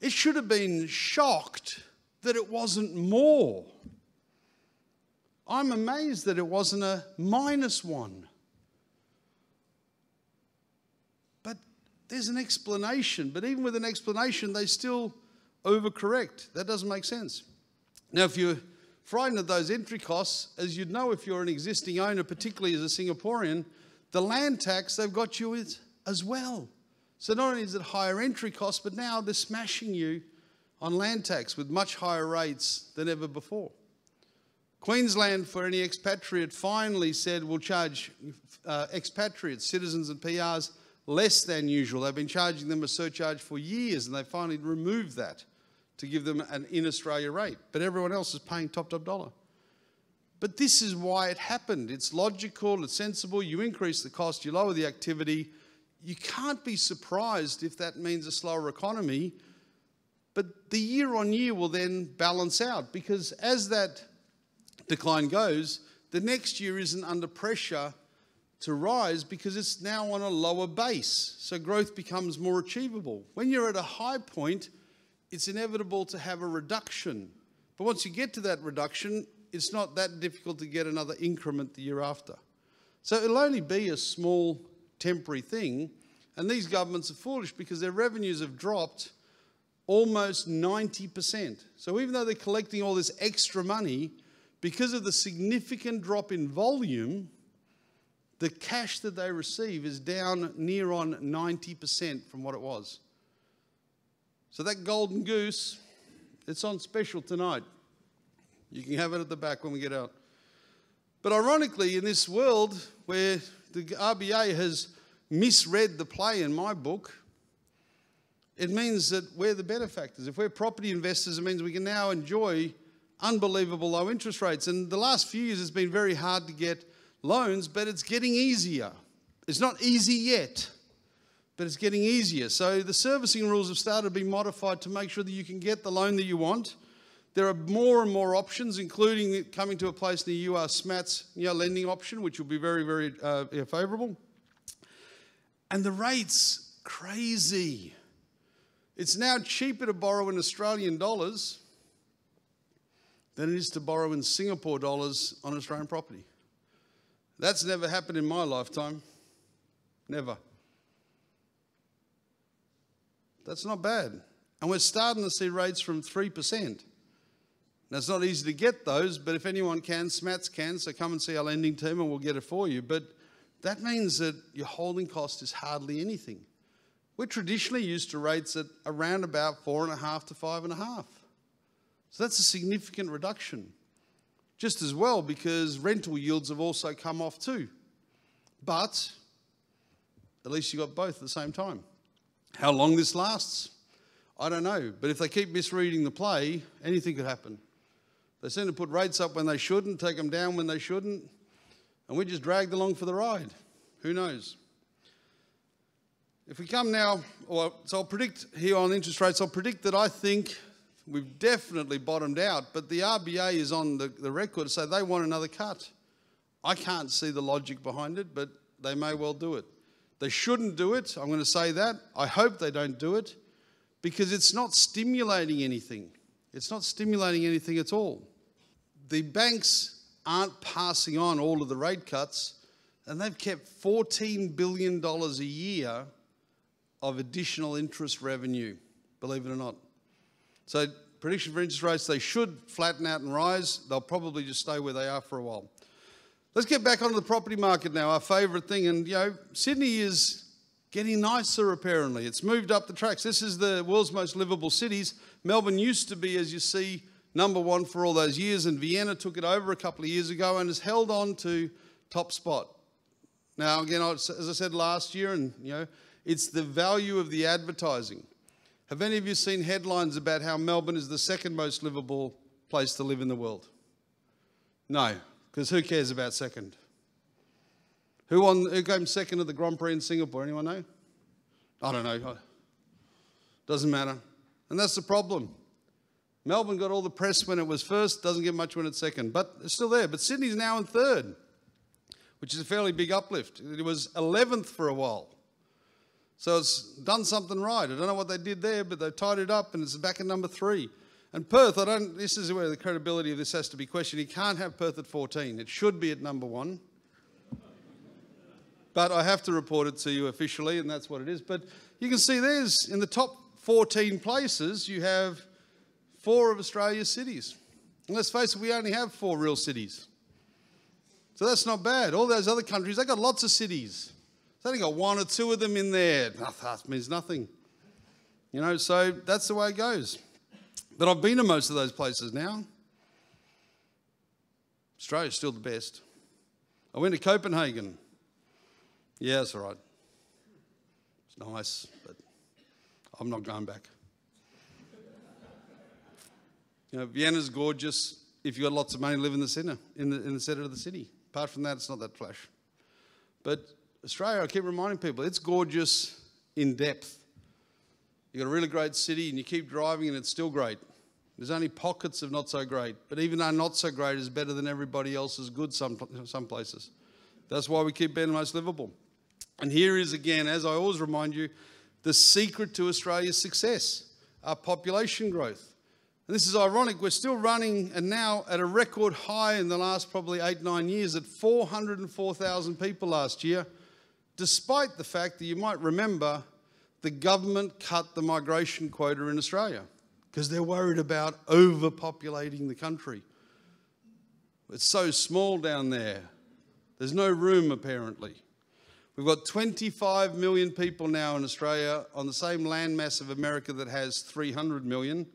it should have been shocked that it wasn't more. I'm amazed that it wasn't a -1. But there's an explanation. But even with an explanation, they still overcorrect. That doesn't make sense. Now, if you're frightened of those entry costs, as you'd know if you're an existing owner, particularly as a Singaporean, the land tax they've got you with as well. So not only is it higher entry costs, but now they're smashing you on land tax with much higher rates than ever before. Queensland, for any expatriate, finally said we'll charge expatriates, citizens and PRs, less than usual. They've been charging them a surcharge for years, and they finally removed that to give them an in-Australia rate. But everyone else is paying top dollar. But this is why it happened. It's logical, it's sensible. You increase the cost, you lower the activity. You can't be surprised if that means a slower economy. But the year on year will then balance out, because as that decline goes, the next year isn't under pressure to rise because it's now on a lower base. So growth becomes more achievable. When you're at a high point, it's inevitable to have a reduction. But once you get to that reduction, it's not that difficult to get another increment the year after. So it'll only be a small temporary thing. And these governments are foolish because their revenues have dropped almost 90%. So even though they're collecting all this extra money, because of the significant drop in volume, the cash that they receive is down near on 90% from what it was. So that golden goose, it's on special tonight. You can have it at the back when we get out. But ironically, in this world where the RBA has misread the play in my book, it means that we're the benefactors. If we're property investors, it means we can now enjoy unbelievable low interest rates. And the last few years it's been very hard to get loans, but it's getting easier. It's not easy yet, but it's getting easier. So the servicing rules have started to be modified to make sure that you can get the loan that you want. There are more and more options, including coming to a place in the EU, SMATS lending option, which will be very, very favourable. And the rate's crazy. It's now cheaper to borrow in Australian dollars than it is to borrow in Singapore dollars on Australian property. That's never happened in my lifetime. Never. That's not bad. And we're starting to see rates from 3%. Now, it's not easy to get those, but if anyone can, SMATS can, so come and see our lending team and we'll get it for you. But that means that your holding cost is hardly anything. We're traditionally used to rates at around about 4.5 to 5.5. So that's a significant reduction. Just as well, because rental yields have also come off too. But at least you got both at the same time. How long this lasts, I don't know. But if they keep misreading the play, anything could happen. They seem to put rates up when they shouldn't, take them down when they shouldn't, and we're just dragged along for the ride. Who knows? If we come now, so I'll predict here on interest rates, I'll predict that I think we've definitely bottomed out, but the RBA is on the record to say they want another cut. I can't see the logic behind it, but they may well do it. They shouldn't do it, I'm going to say that. I hope they don't do it, because it's not stimulating anything. It's not stimulating anything at all. The banks aren't passing on all of the rate cuts, and they've kept $14 billion a year of additional interest revenue, believe it or not. So prediction for interest rates, they should flatten out and rise. They'll probably just stay where they are for a while. Let's get back onto the property market now, our favourite thing. And, you know, Sydney is getting nicer, apparently. It's moved up the tracks. This is the world's most livable cities. Melbourne used to be, as you see, #1 for all those years, and Vienna took it over a couple of years ago and has held on to top spot. Now, again, as I said last year, and, you know, it's the value of the advertising. Have any of you seen headlines about how Melbourne is the second most livable place to live in the world? No, because who cares about second? Who came second at the Grand Prix in Singapore? Anyone know? I don't know. Doesn't matter. And that's the problem. Melbourne got all the press when it was first, doesn't get much when it's second, but it's still there. But Sydney's now in third, which is a fairly big uplift. It was 11th for a while. So it's done something right. I don't know what they did there, but they tied it up and it's back at number 3. And Perth, this is where the credibility of this has to be questioned. You can't have Perth at 14. It should be at number 1. But I have to report it to you officially, and that's what it is. But you can see there's, in the top 14 places, you have 4 of Australia's cities. And let's face it, we only have 4 real cities. So that's not bad. All those other countries, they've got lots of cities. They've only got 1 or 2 of them in there. That means nothing. You know, so that's the way it goes. But I've been to most of those places now. Australia's still the best. I went to Copenhagen. Yeah, it's all right. It's nice, but I'm not going back. You know, Vienna's gorgeous if you've got lots of money, live in the centre, in the centre of the city. Apart from that, it's not that flash. But Australia, I keep reminding people, it's gorgeous in depth. You've got a really great city and you keep driving and it's still great. There's only pockets of not so great. But even our not so great is better than everybody else's good some places. That's why we keep being the most livable. And here is, again, as I always remind you, the secret to Australia's success, our population growth. And this is ironic. We're still running, and now at a record high in the last probably 8-9 years, at 404,000 people last year, despite the fact that you might remember the government cut the migration quota in Australia because they're worried about overpopulating the country. It's so small down there. There's no room, apparently. We've got 25 million people now in Australia on the same landmass of America that has 300 million.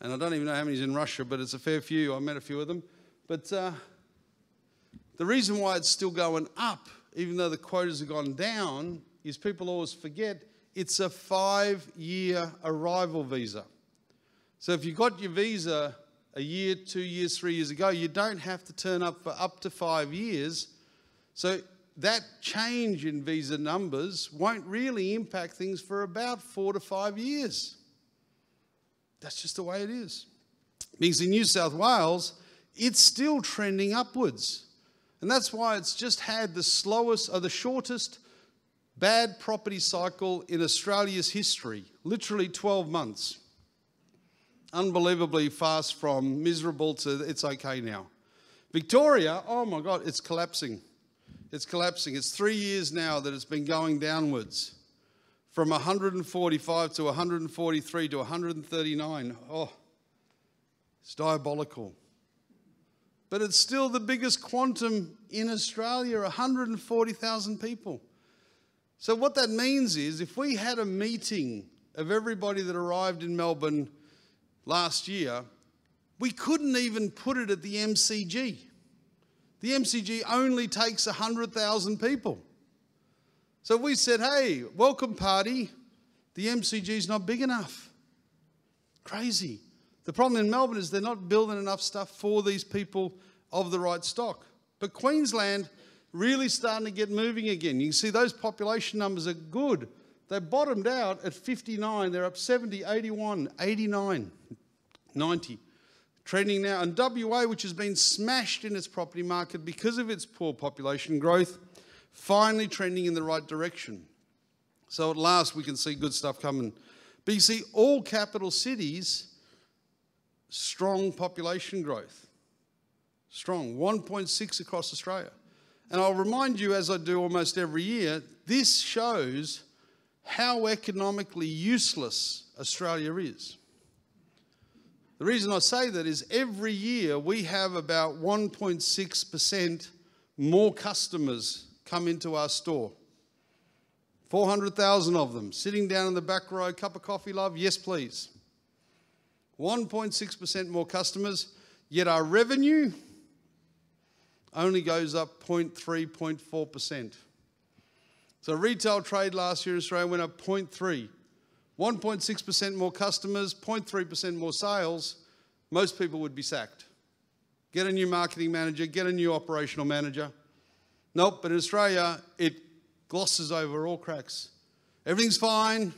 And I don't even know how many is in Russia, but it's a fair few. I met a few of them. But the reason why it's still going up, even though the quotas have gone down, is people always forget it's a 5-year arrival visa. So if you got your visa a year, 2 years, 3 years ago, you don't have to turn up for up to 5 years. So that change in visa numbers won't really impact things for about 4 to 5 years. That's just the way it is. Because in New South Wales, it's still trending upwards. And that's why it's just had the slowest or the shortest bad property cycle in Australia's history, literally 12 months. Unbelievably fast from miserable to it's okay now. Victoria, oh my God, it's collapsing. It's collapsing. It's 3 years now that it's been going downwards from 145 to 143 to 139. Oh, it's diabolical. But it's still the biggest quantum in Australia, 140,000 people. So what that means is if we had a meeting of everybody that arrived in Melbourne last year, we couldn't even put it at the MCG. The MCG only takes 100,000 people. So we said, hey, welcome party. The MCG's not big enough. Crazy. The problem in Melbourne is they're not building enough stuff for these people of the right stock. But Queensland really starting to get moving again. You can see those population numbers are good. They bottomed out at 59. They're up 70, 81, 89, 90. Trending now, and WA, which has been smashed in its property market because of its poor population growth, finally trending in the right direction. So at last we can see good stuff coming. But you see all capital cities, strong population growth. Strong, 1.6 across Australia. And I'll remind you, as I do almost every year, this shows how economically useless Australia is. The reason I say that is every year we have about 1.6% more customers come into our store. 400,000 of them sitting down in the back row, cup of coffee, love, yes please. 1.6% more customers, yet our revenue only goes up 0.3, 0.4%. So retail trade last year in Australia went up 0.3. 1.6% more customers, 0.3% more sales, most people would be sacked. Get a new marketing manager, get a new operational manager. Nope, but in Australia, it glosses over all cracks. Everything's fine.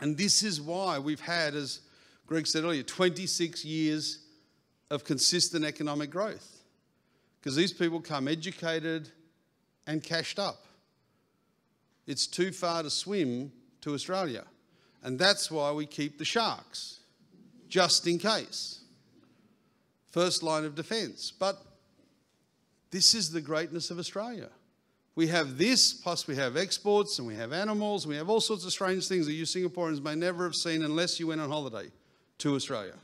And this is why we've had, as Greg said earlier, 26 years of consistent economic growth. Because these people come educated and cashed up. It's too far to swim to Australia. And that's why we keep the sharks, just in case. First line of defence. But this is the greatness of Australia. We have this, plus we have exports, and we have animals, and we have all sorts of strange things that you Singaporeans may never have seen unless you went on holiday to Australia.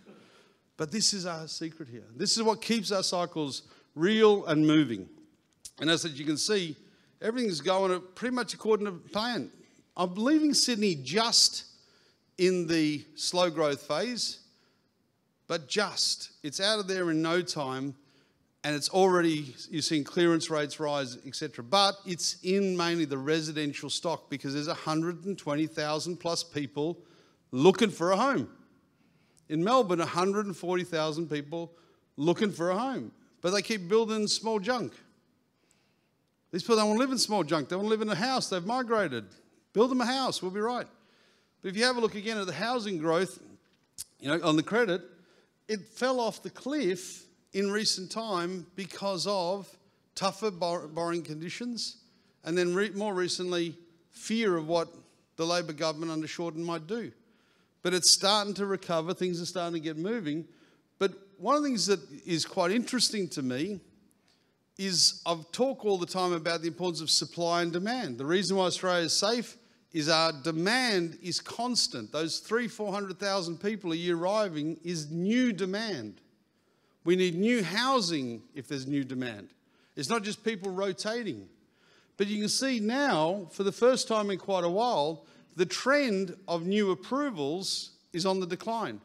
But this is our secret here. This is what keeps our cycles real and moving. And as you can see, everything's going pretty much according to plan. I'm leaving Sydney just in the slow growth phase, but just. It's out of there in no time, and it's already, you're seeing clearance rates rise, etc. But it's in mainly the residential stock because there's 120,000 plus people looking for a home. In Melbourne, 140,000 people looking for a home, but they keep building small junk. These people don't want to live in small junk. They want to live in a house. They've migrated. Build them a house. We'll be right. But if you have a look again at the housing growth, you know, on the credit, it fell off the cliff in recent time because of tougher borrowing conditions and then more recently fear of what the Labor government under Shorten might do. But it's starting to recover. Things are starting to get moving. But one of the things that is quite interesting to me is I've talked all the time about the importance of supply and demand. The reason why Australia is safe is our demand is constant. Those 300,000 to 400,000 people a year arriving is new demand. We need new housing if there's new demand. It's not just people rotating. But you can see now, for the first time in quite a while, the trend of new approvals is on the decline.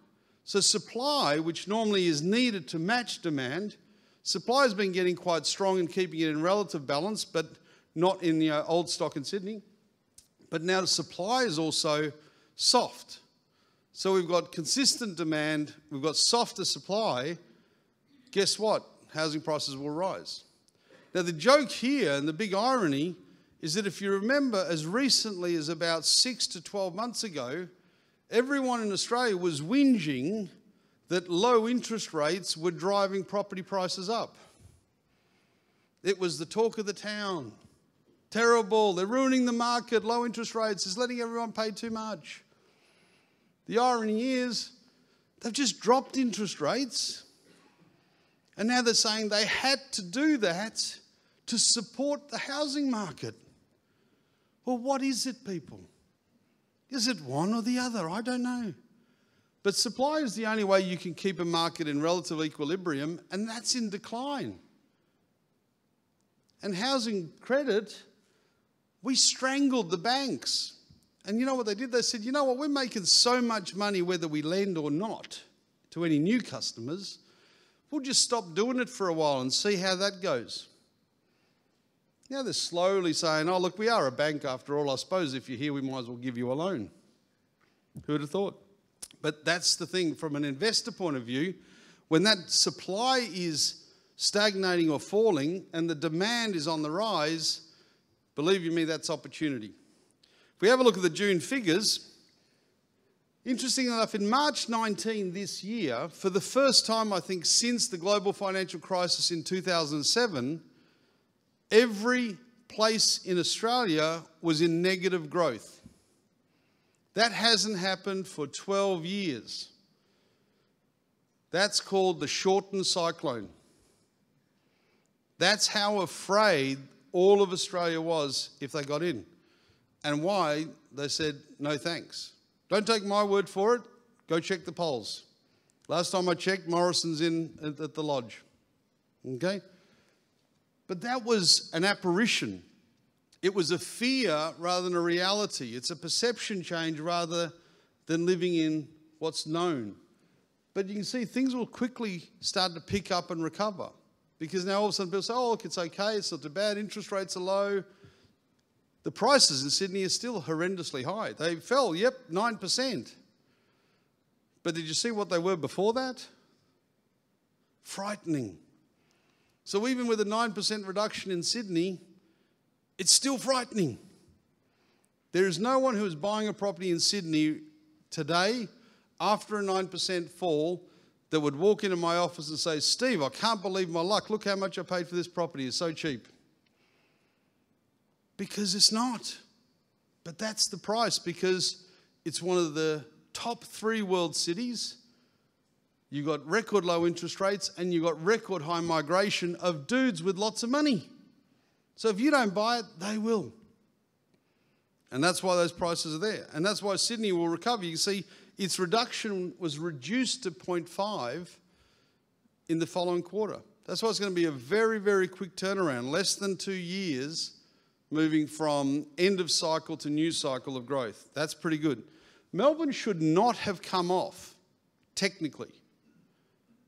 So supply, which normally is needed to match demand, supply has been getting quite strong and keeping it in relative balance, but not in the old stock in Sydney. But now the supply is also soft. So we've got consistent demand, we've got softer supply. Guess what? Housing prices will rise. Now the joke here and the big irony is that if you remember as recently as about 6 to 12 months ago, everyone in Australia was whinging that low interest rates were driving property prices up. It was the talk of the town. Terrible, they're ruining the market, low interest rates, is letting everyone pay too much. The irony is, they've just dropped interest rates, and now they're saying they had to do that to support the housing market. Well, what is it, people? Is it one or the other? I don't know. But supply is the only way you can keep a market in relative equilibrium, and that's in decline. And housing credit, we strangled the banks. And you know what they did? They said, you know what, we're making so much money whether we lend or not to any new customers, we'll just stop doing it for a while and see how that goes. Now they're slowly saying, oh, look, we are a bank after all. I suppose if you're here, we might as well give you a loan. Who would have thought? But that's the thing from an investor point of view. When that supply is stagnating or falling and the demand is on the rise, believe you me, that's opportunity. If we have a look at the June figures, interestingly enough, in March 19 this year, for the first time, I think, since the global financial crisis in 2007, every place in Australia was in negative growth. That hasn't happened for 12 years. That's called the Shorten cyclone. That's how afraid all of Australia was if they got in, and why they said, no thanks. Don't take my word for it. Go check the polls. Last time I checked, Morrison's in at the lodge. Okay? But that was an apparition. It was a fear rather than a reality. It's a perception change rather than living in what's known. But you can see things will quickly start to pick up and recover because now all of a sudden people say, oh, look, it's okay, it's not too bad, interest rates are low. The prices in Sydney are still horrendously high. They fell, yep, 9%. But did you see what they were before that? Frightening. So even with a 9% reduction in Sydney, it's still frightening. There is no one who is buying a property in Sydney today after a 9% fall that would walk into my office and say, Steve, I can't believe my luck. Look how much I paid for this property. It's so cheap. Because it's not. But that's the price because it's one of the top three world cities. You got record low interest rates and you got record high migration of dudes with lots of money. So if you don't buy it, they will. And that's why those prices are there. And that's why Sydney will recover. You can see its reduction was reduced to 0.5 in the following quarter. That's why it's going to be a very, very quick turnaround, less than 2 years, moving from end of cycle to new cycle of growth. That's pretty good. Melbourne should not have come off, technically.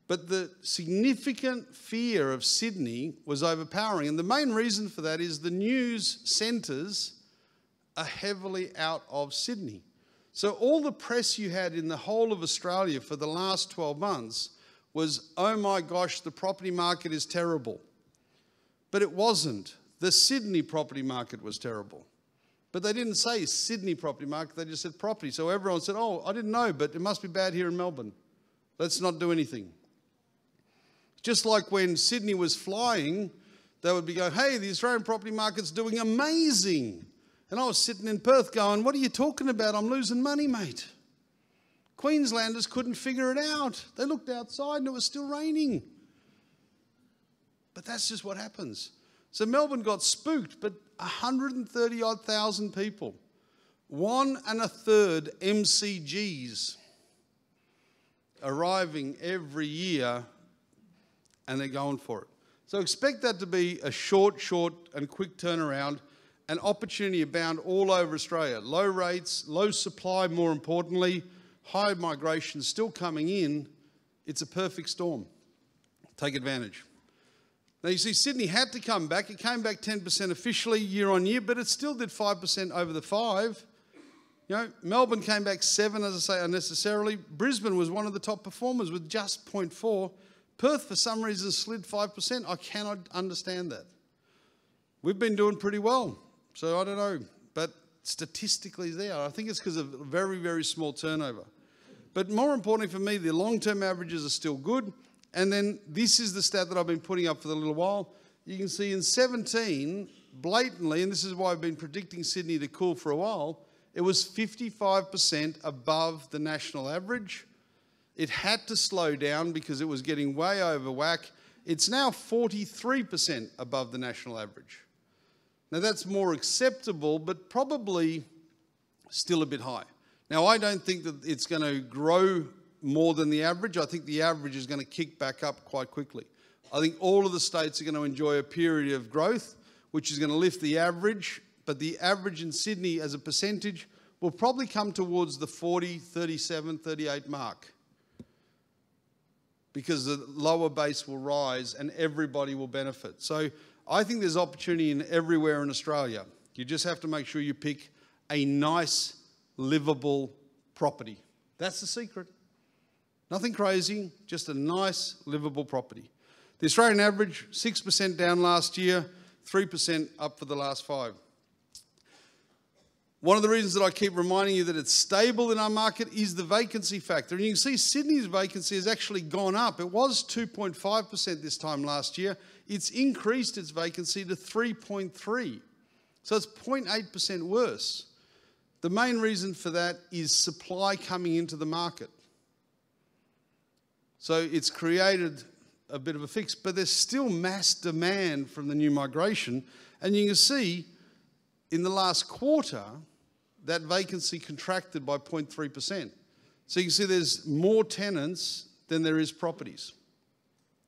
But the significant fear of Sydney was overpowering. And the main reason for that is the news centres are heavily out of Sydney. So all the press you had in the whole of Australia for the last 12 months was, oh my gosh, the property market is terrible. But it wasn't. The Sydney property market was terrible. But they didn't say Sydney property market, they just said property. So everyone said, oh, I didn't know, but it must be bad here in Melbourne. Let's not do anything. Just like when Sydney was flying, they would be going, hey, the Australian property market's doing amazing. And I was sitting in Perth going, what are you talking about? I'm losing money, mate. Queenslanders couldn't figure it out. They looked outside and it was still raining. But that's just what happens. So Melbourne got spooked, but 130-odd thousand people. 1 1/3 MCGs arriving every year and they're going for it. So expect that to be a short and quick turnaround and opportunity abound all over Australia. Low rates, low supply, more importantly, high migration still coming in. It's a perfect storm. Take advantage. Now you see Sydney had to come back. It came back 10% officially year on year, but it still did 5% over the 5. You know, Melbourne came back 7, as I say, unnecessarily. Brisbane was one of the top performers with just 0.4. Perth, for some reason, slid 5%. I cannot understand that. We've been doing pretty well. So I don't know, but statistically there. I think it's because of a very, very small turnover. But more importantly for me, the long-term averages are still good. And then this is the stat that I've been putting up for a little while. You can see in 17, blatantly, and this is why I've been predicting Sydney to cool for a while, it was 55% above the national average. It had to slow down because it was getting way over whack. It's now 43% above the national average. Now that's more acceptable, but probably still a bit high. Now I don't think that it's going to grow more than the average. I think the average is going to kick back up quite quickly. I think all of the states are going to enjoy a period of growth, which is going to lift the average, but the average in Sydney as a percentage will probably come towards the 40, 37, 38 mark because the lower base will rise and everybody will benefit. So I think there's opportunity in everywhere in Australia. You just have to make sure you pick a nice, livable property. That's the secret. Nothing crazy, just a nice, livable property. The Australian average, 6% down last year, 3% up for the last 5. One of the reasons that I keep reminding you that it's stable in our market is the vacancy factor. And you can see Sydney's vacancy has actually gone up. It was 2.5% this time last year. It's increased its vacancy to 3.3. So it's 0.8% worse. The main reason for that is supply coming into the market. So it's created a bit of a fix, but there's still mass demand from the new migration. And you can see in the last quarter, that vacancy contracted by 0.3%. So you can see there's more tenants than there is properties,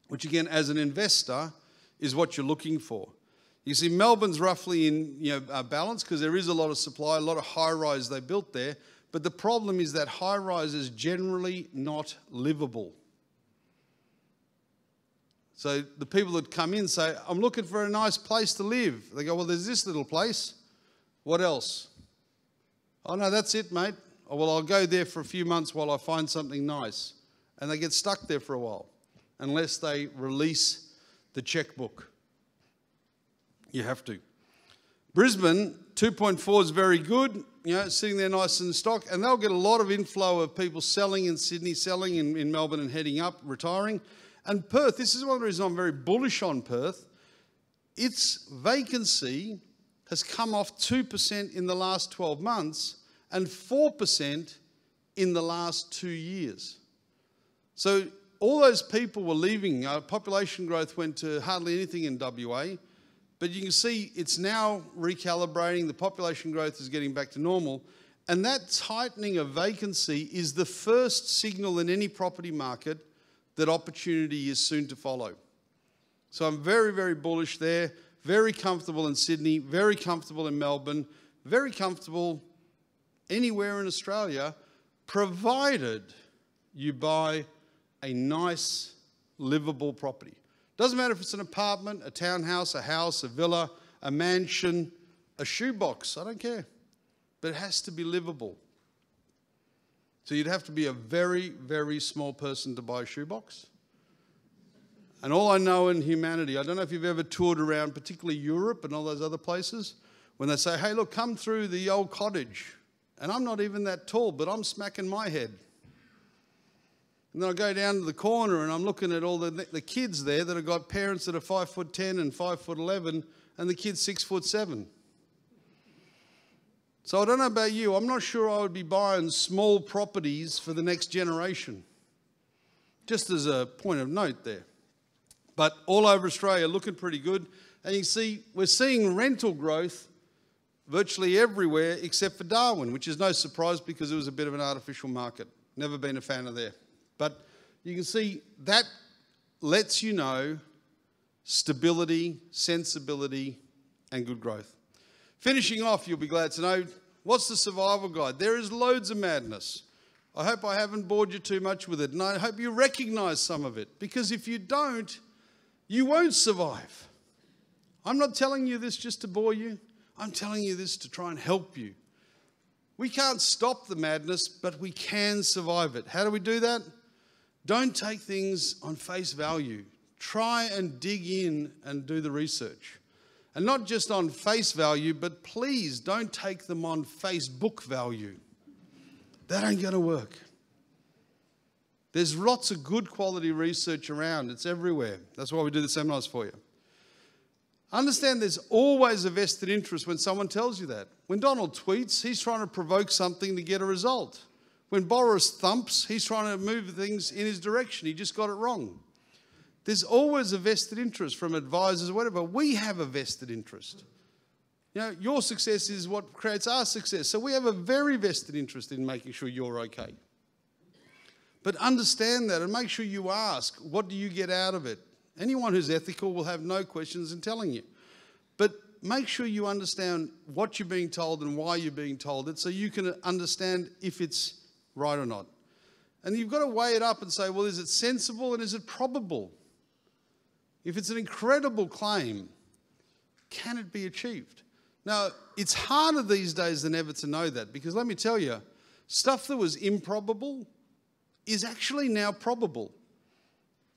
which again, as an investor, is what you're looking for. You see Melbourne's roughly in balance because there is a lot of supply, a lot of high-rise they built there, but the problem is that high-rise is generally not livable. So the people that come in say, I'm looking for a nice place to live. They go, well, there's this little place. What else? Oh, no, that's it, mate. Oh, well, I'll go there for a few months while I find something nice. And they get stuck there for a while, unless they release the checkbook. You have to. Brisbane, 2.4 is very good, sitting there nice in stock. And they'll get a lot of inflow of people selling in Sydney, selling in Melbourne and heading up, retiring. And Perth, this is one of the reasons I'm very bullish on Perth. Its vacancy has come off 2% in the last 12 months and 4% in the last 2 years. So all those people were leaving. Our population growth went to hardly anything in WA, but you can see it's now recalibrating. The population growth is getting back to normal, and that tightening of vacancy is the first signal in any property market that opportunity is soon to follow. So I'm very, very bullish there. Very comfortable in Sydney, very comfortable in Melbourne, very comfortable anywhere in Australia, provided you buy a nice, livable property. Doesn't matter if it's an apartment, a townhouse, a house, a villa, a mansion, a shoebox, I don't care. But it has to be livable. So you'd have to be a very, very small person to buy a shoebox. And all I know in humanity, I don't know if you've ever toured around, particularly Europe and all those other places, when they say, hey, look, come through the old cottage. And I'm not even that tall, but I'm smacking my head. And then I go down to the corner and I'm looking at all the kids there that have got parents that are 5'10" and 5'11", and the kid's 6'7". So I don't know about you, I'm not sure I would be buying small properties for the next generation. Just as a point of note there. But all over Australia, looking pretty good. And you can see, we're seeing rental growth virtually everywhere except for Darwin, which is no surprise because it was a bit of an artificial market. Never been a fan of there. But you can see that lets you know stability, sensibility, and good growth. Finishing off, you'll be glad to know, what's the survival guide? There is loads of madness. I hope I haven't bored you too much with it, and I hope you recognise some of it, because if you don't, you won't survive. I'm not telling you this just to bore you. I'm telling you this to try and help you. We can't stop the madness, but we can survive it. How do we do that? Don't take things on face value. Try and dig in and do the research. And not just on face value, but please don't take them on Facebook value. That ain't going to work. There's lots of good quality research around. It's everywhere. That's why we do the seminars for you. Understand there's always a vested interest when someone tells you that. When Donald tweets, he's trying to provoke something to get a result. When Boris thumps, he's trying to move things in his direction. He just got it wrong. There's always a vested interest from advisors or whatever. We have a vested interest. You know, your success is what creates our success. So we have a very vested interest in making sure you're okay. But understand that and make sure you ask, what do you get out of it? Anyone who's ethical will have no questions in telling you. But make sure you understand what you're being told and why you're being told it so you can understand if it's right or not. And you've got to weigh it up and say, well, is it sensible and is it probable? If it's an incredible claim, can it be achieved? Now, it's harder these days than ever to know that, because let me tell you, stuff that was improbable is actually now probable.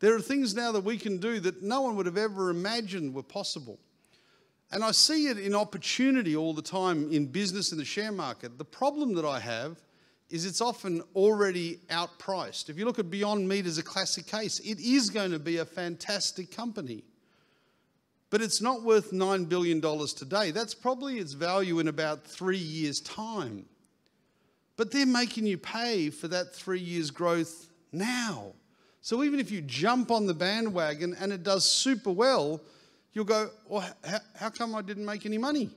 There are things now that we can do that no one would have ever imagined were possible. And I see it in opportunity all the time in business and the share market. The problem that I have is it's often already outpriced. If you look at Beyond Meat as a classic case, it is going to be a fantastic company. But it's not worth $9 billion today. That's probably its value in about 3 years' time. But they're making you pay for that 3 years' growth now. So even if you jump on the bandwagon and it does super well, you'll go, well, how come I didn't make any money?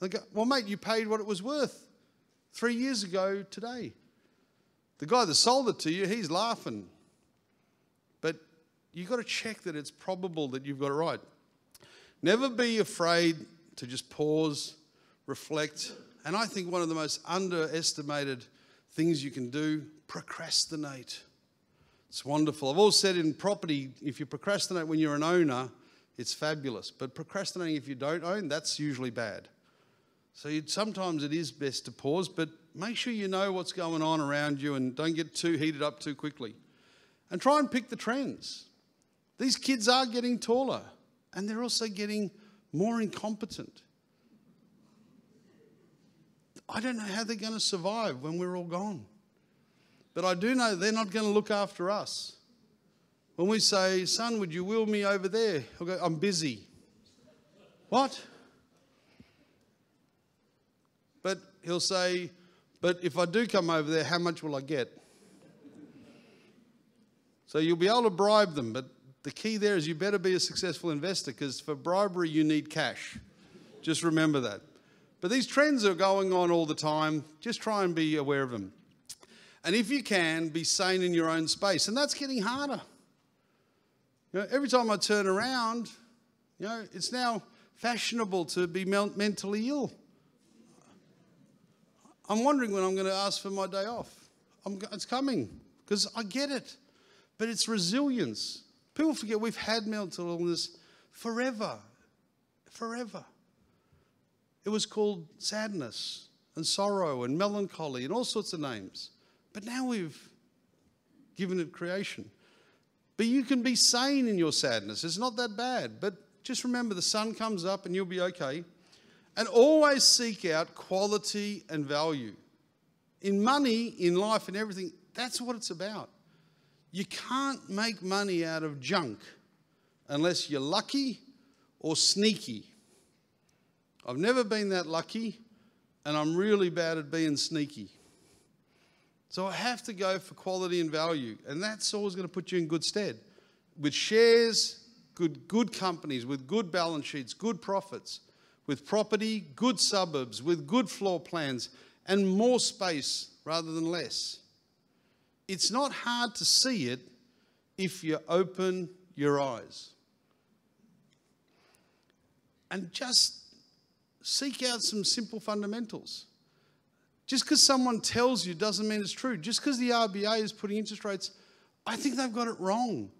They go, well, mate, you paid what it was worth 3 years ago today. The guy that sold it to you, he's laughing. But you've got to check that it's probable that you've got it right. Never be afraid to just pause, reflect. And I think one of the most underestimated things you can do, procrastinate. It's wonderful. I've always said in property, if you procrastinate when you're an owner, it's fabulous. But procrastinating if you don't own, that's usually bad. So sometimes it is best to pause, but make sure you know what's going on around you and don't get too heated up too quickly. And try and pick the trends. These kids are getting taller and they're also getting more incompetent. I don't know how they're going to survive when we're all gone. But I do know they're not going to look after us. When we say, son, would you wheel me over there? He'll go, I'm busy. What? But he'll say, but if I do come over there, how much will I get? So you'll be able to bribe them, but the key there is you better be a successful investor, because for bribery, you need cash. Just remember that. But these trends are going on all the time. Just try and be aware of them. And if you can, be sane in your own space. And that's getting harder. You know, every time I turn around, you know, it's now fashionable to be mentally ill. I'm wondering when I'm going to ask for my day off. It's coming, because I get it. But it's resilience. People forget we've had mental illness forever, forever. It was called sadness and sorrow and melancholy and all sorts of names. But now we've given it creation. But you can be sane in your sadness. It's not that bad. But just remember, the sun comes up and you'll be okay. And always seek out quality and value. In money, in life, in everything, that's what it's about. You can't make money out of junk unless you're lucky or sneaky. I've never been that lucky, and I'm really bad at being sneaky. So I have to go for quality and value, and that's always going to put you in good stead. With shares, good companies, with good balance sheets, good profits, with property, good suburbs, with good floor plans, and more space rather than less. It's not hard to see it if you open your eyes. And just seek out some simple fundamentals. Just because someone tells you doesn't mean it's true. Just because the RBA is putting interest rates, I think they've got it wrong.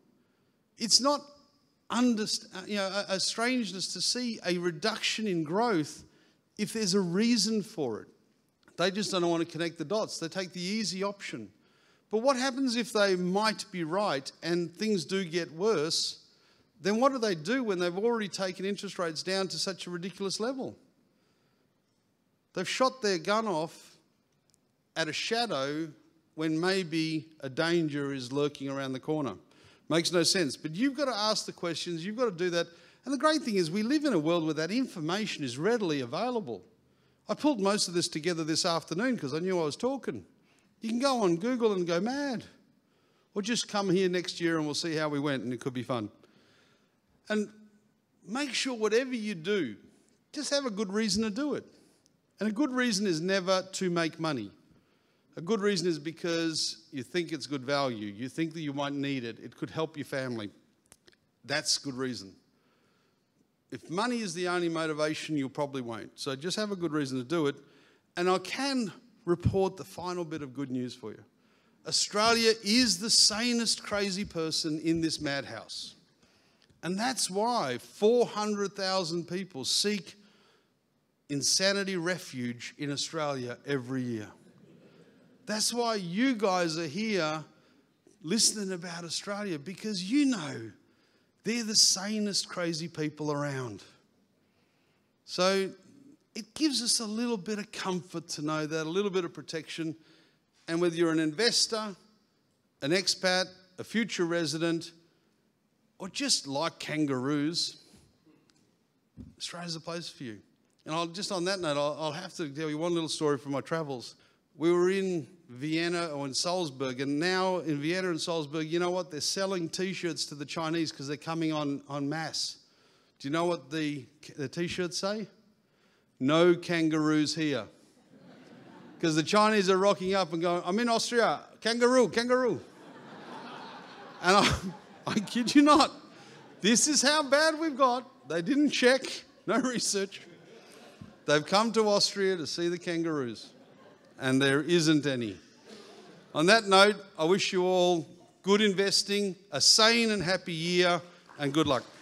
It's not a strangeness to see a reduction in growth if there's a reason for it. They just don't want to connect the dots. They take the easy option. But what happens if they might be right and things do get worse? Then what do they do when they've already taken interest rates down to such a ridiculous level? They've shot their gun off at a shadow when maybe a danger is lurking around the corner. Makes no sense. But you've got to ask the questions. You've got to do that. And the great thing is we live in a world where that information is readily available. I pulled most of this together this afternoon because I knew I was talking. You can go on Google and go mad. Or just come here next year and we'll see how we went, and it could be fun. And make sure whatever you do, just have a good reason to do it. And a good reason is never to make money. A good reason is because you think it's good value. You think that you might need it. It could help your family. That's good reason. If money is the only motivation, you probably won't. So just have a good reason to do it. And I can report the final bit of good news for you. Australia is the sanest crazy person in this madhouse. And that's why 400,000 people seek insanity refuge in Australia every year. That's why you guys are here listening about Australia, because you know they're the sanest crazy people around. So it gives us a little bit of comfort to know that, a little bit of protection. And whether you're an investor, an expat, a future resident, or just like kangaroos, Australia's the place for you. And just on that note, I'll have to tell you one little story from my travels. We were in Vienna or in Salzburg, and now in Vienna and Salzburg, you know what? They're selling T-shirts to the Chinese because they're coming on en masse. Do you know what the T-shirts say? No kangaroos here. Because the Chinese are rocking up and going, I'm in Austria, kangaroo, kangaroo. And I kid you not, this is how bad we've got. They didn't check, no research. They've come to Austria to see the kangaroos, and there isn't any. On that note, I wish you all good investing, a sane and happy year, and good luck.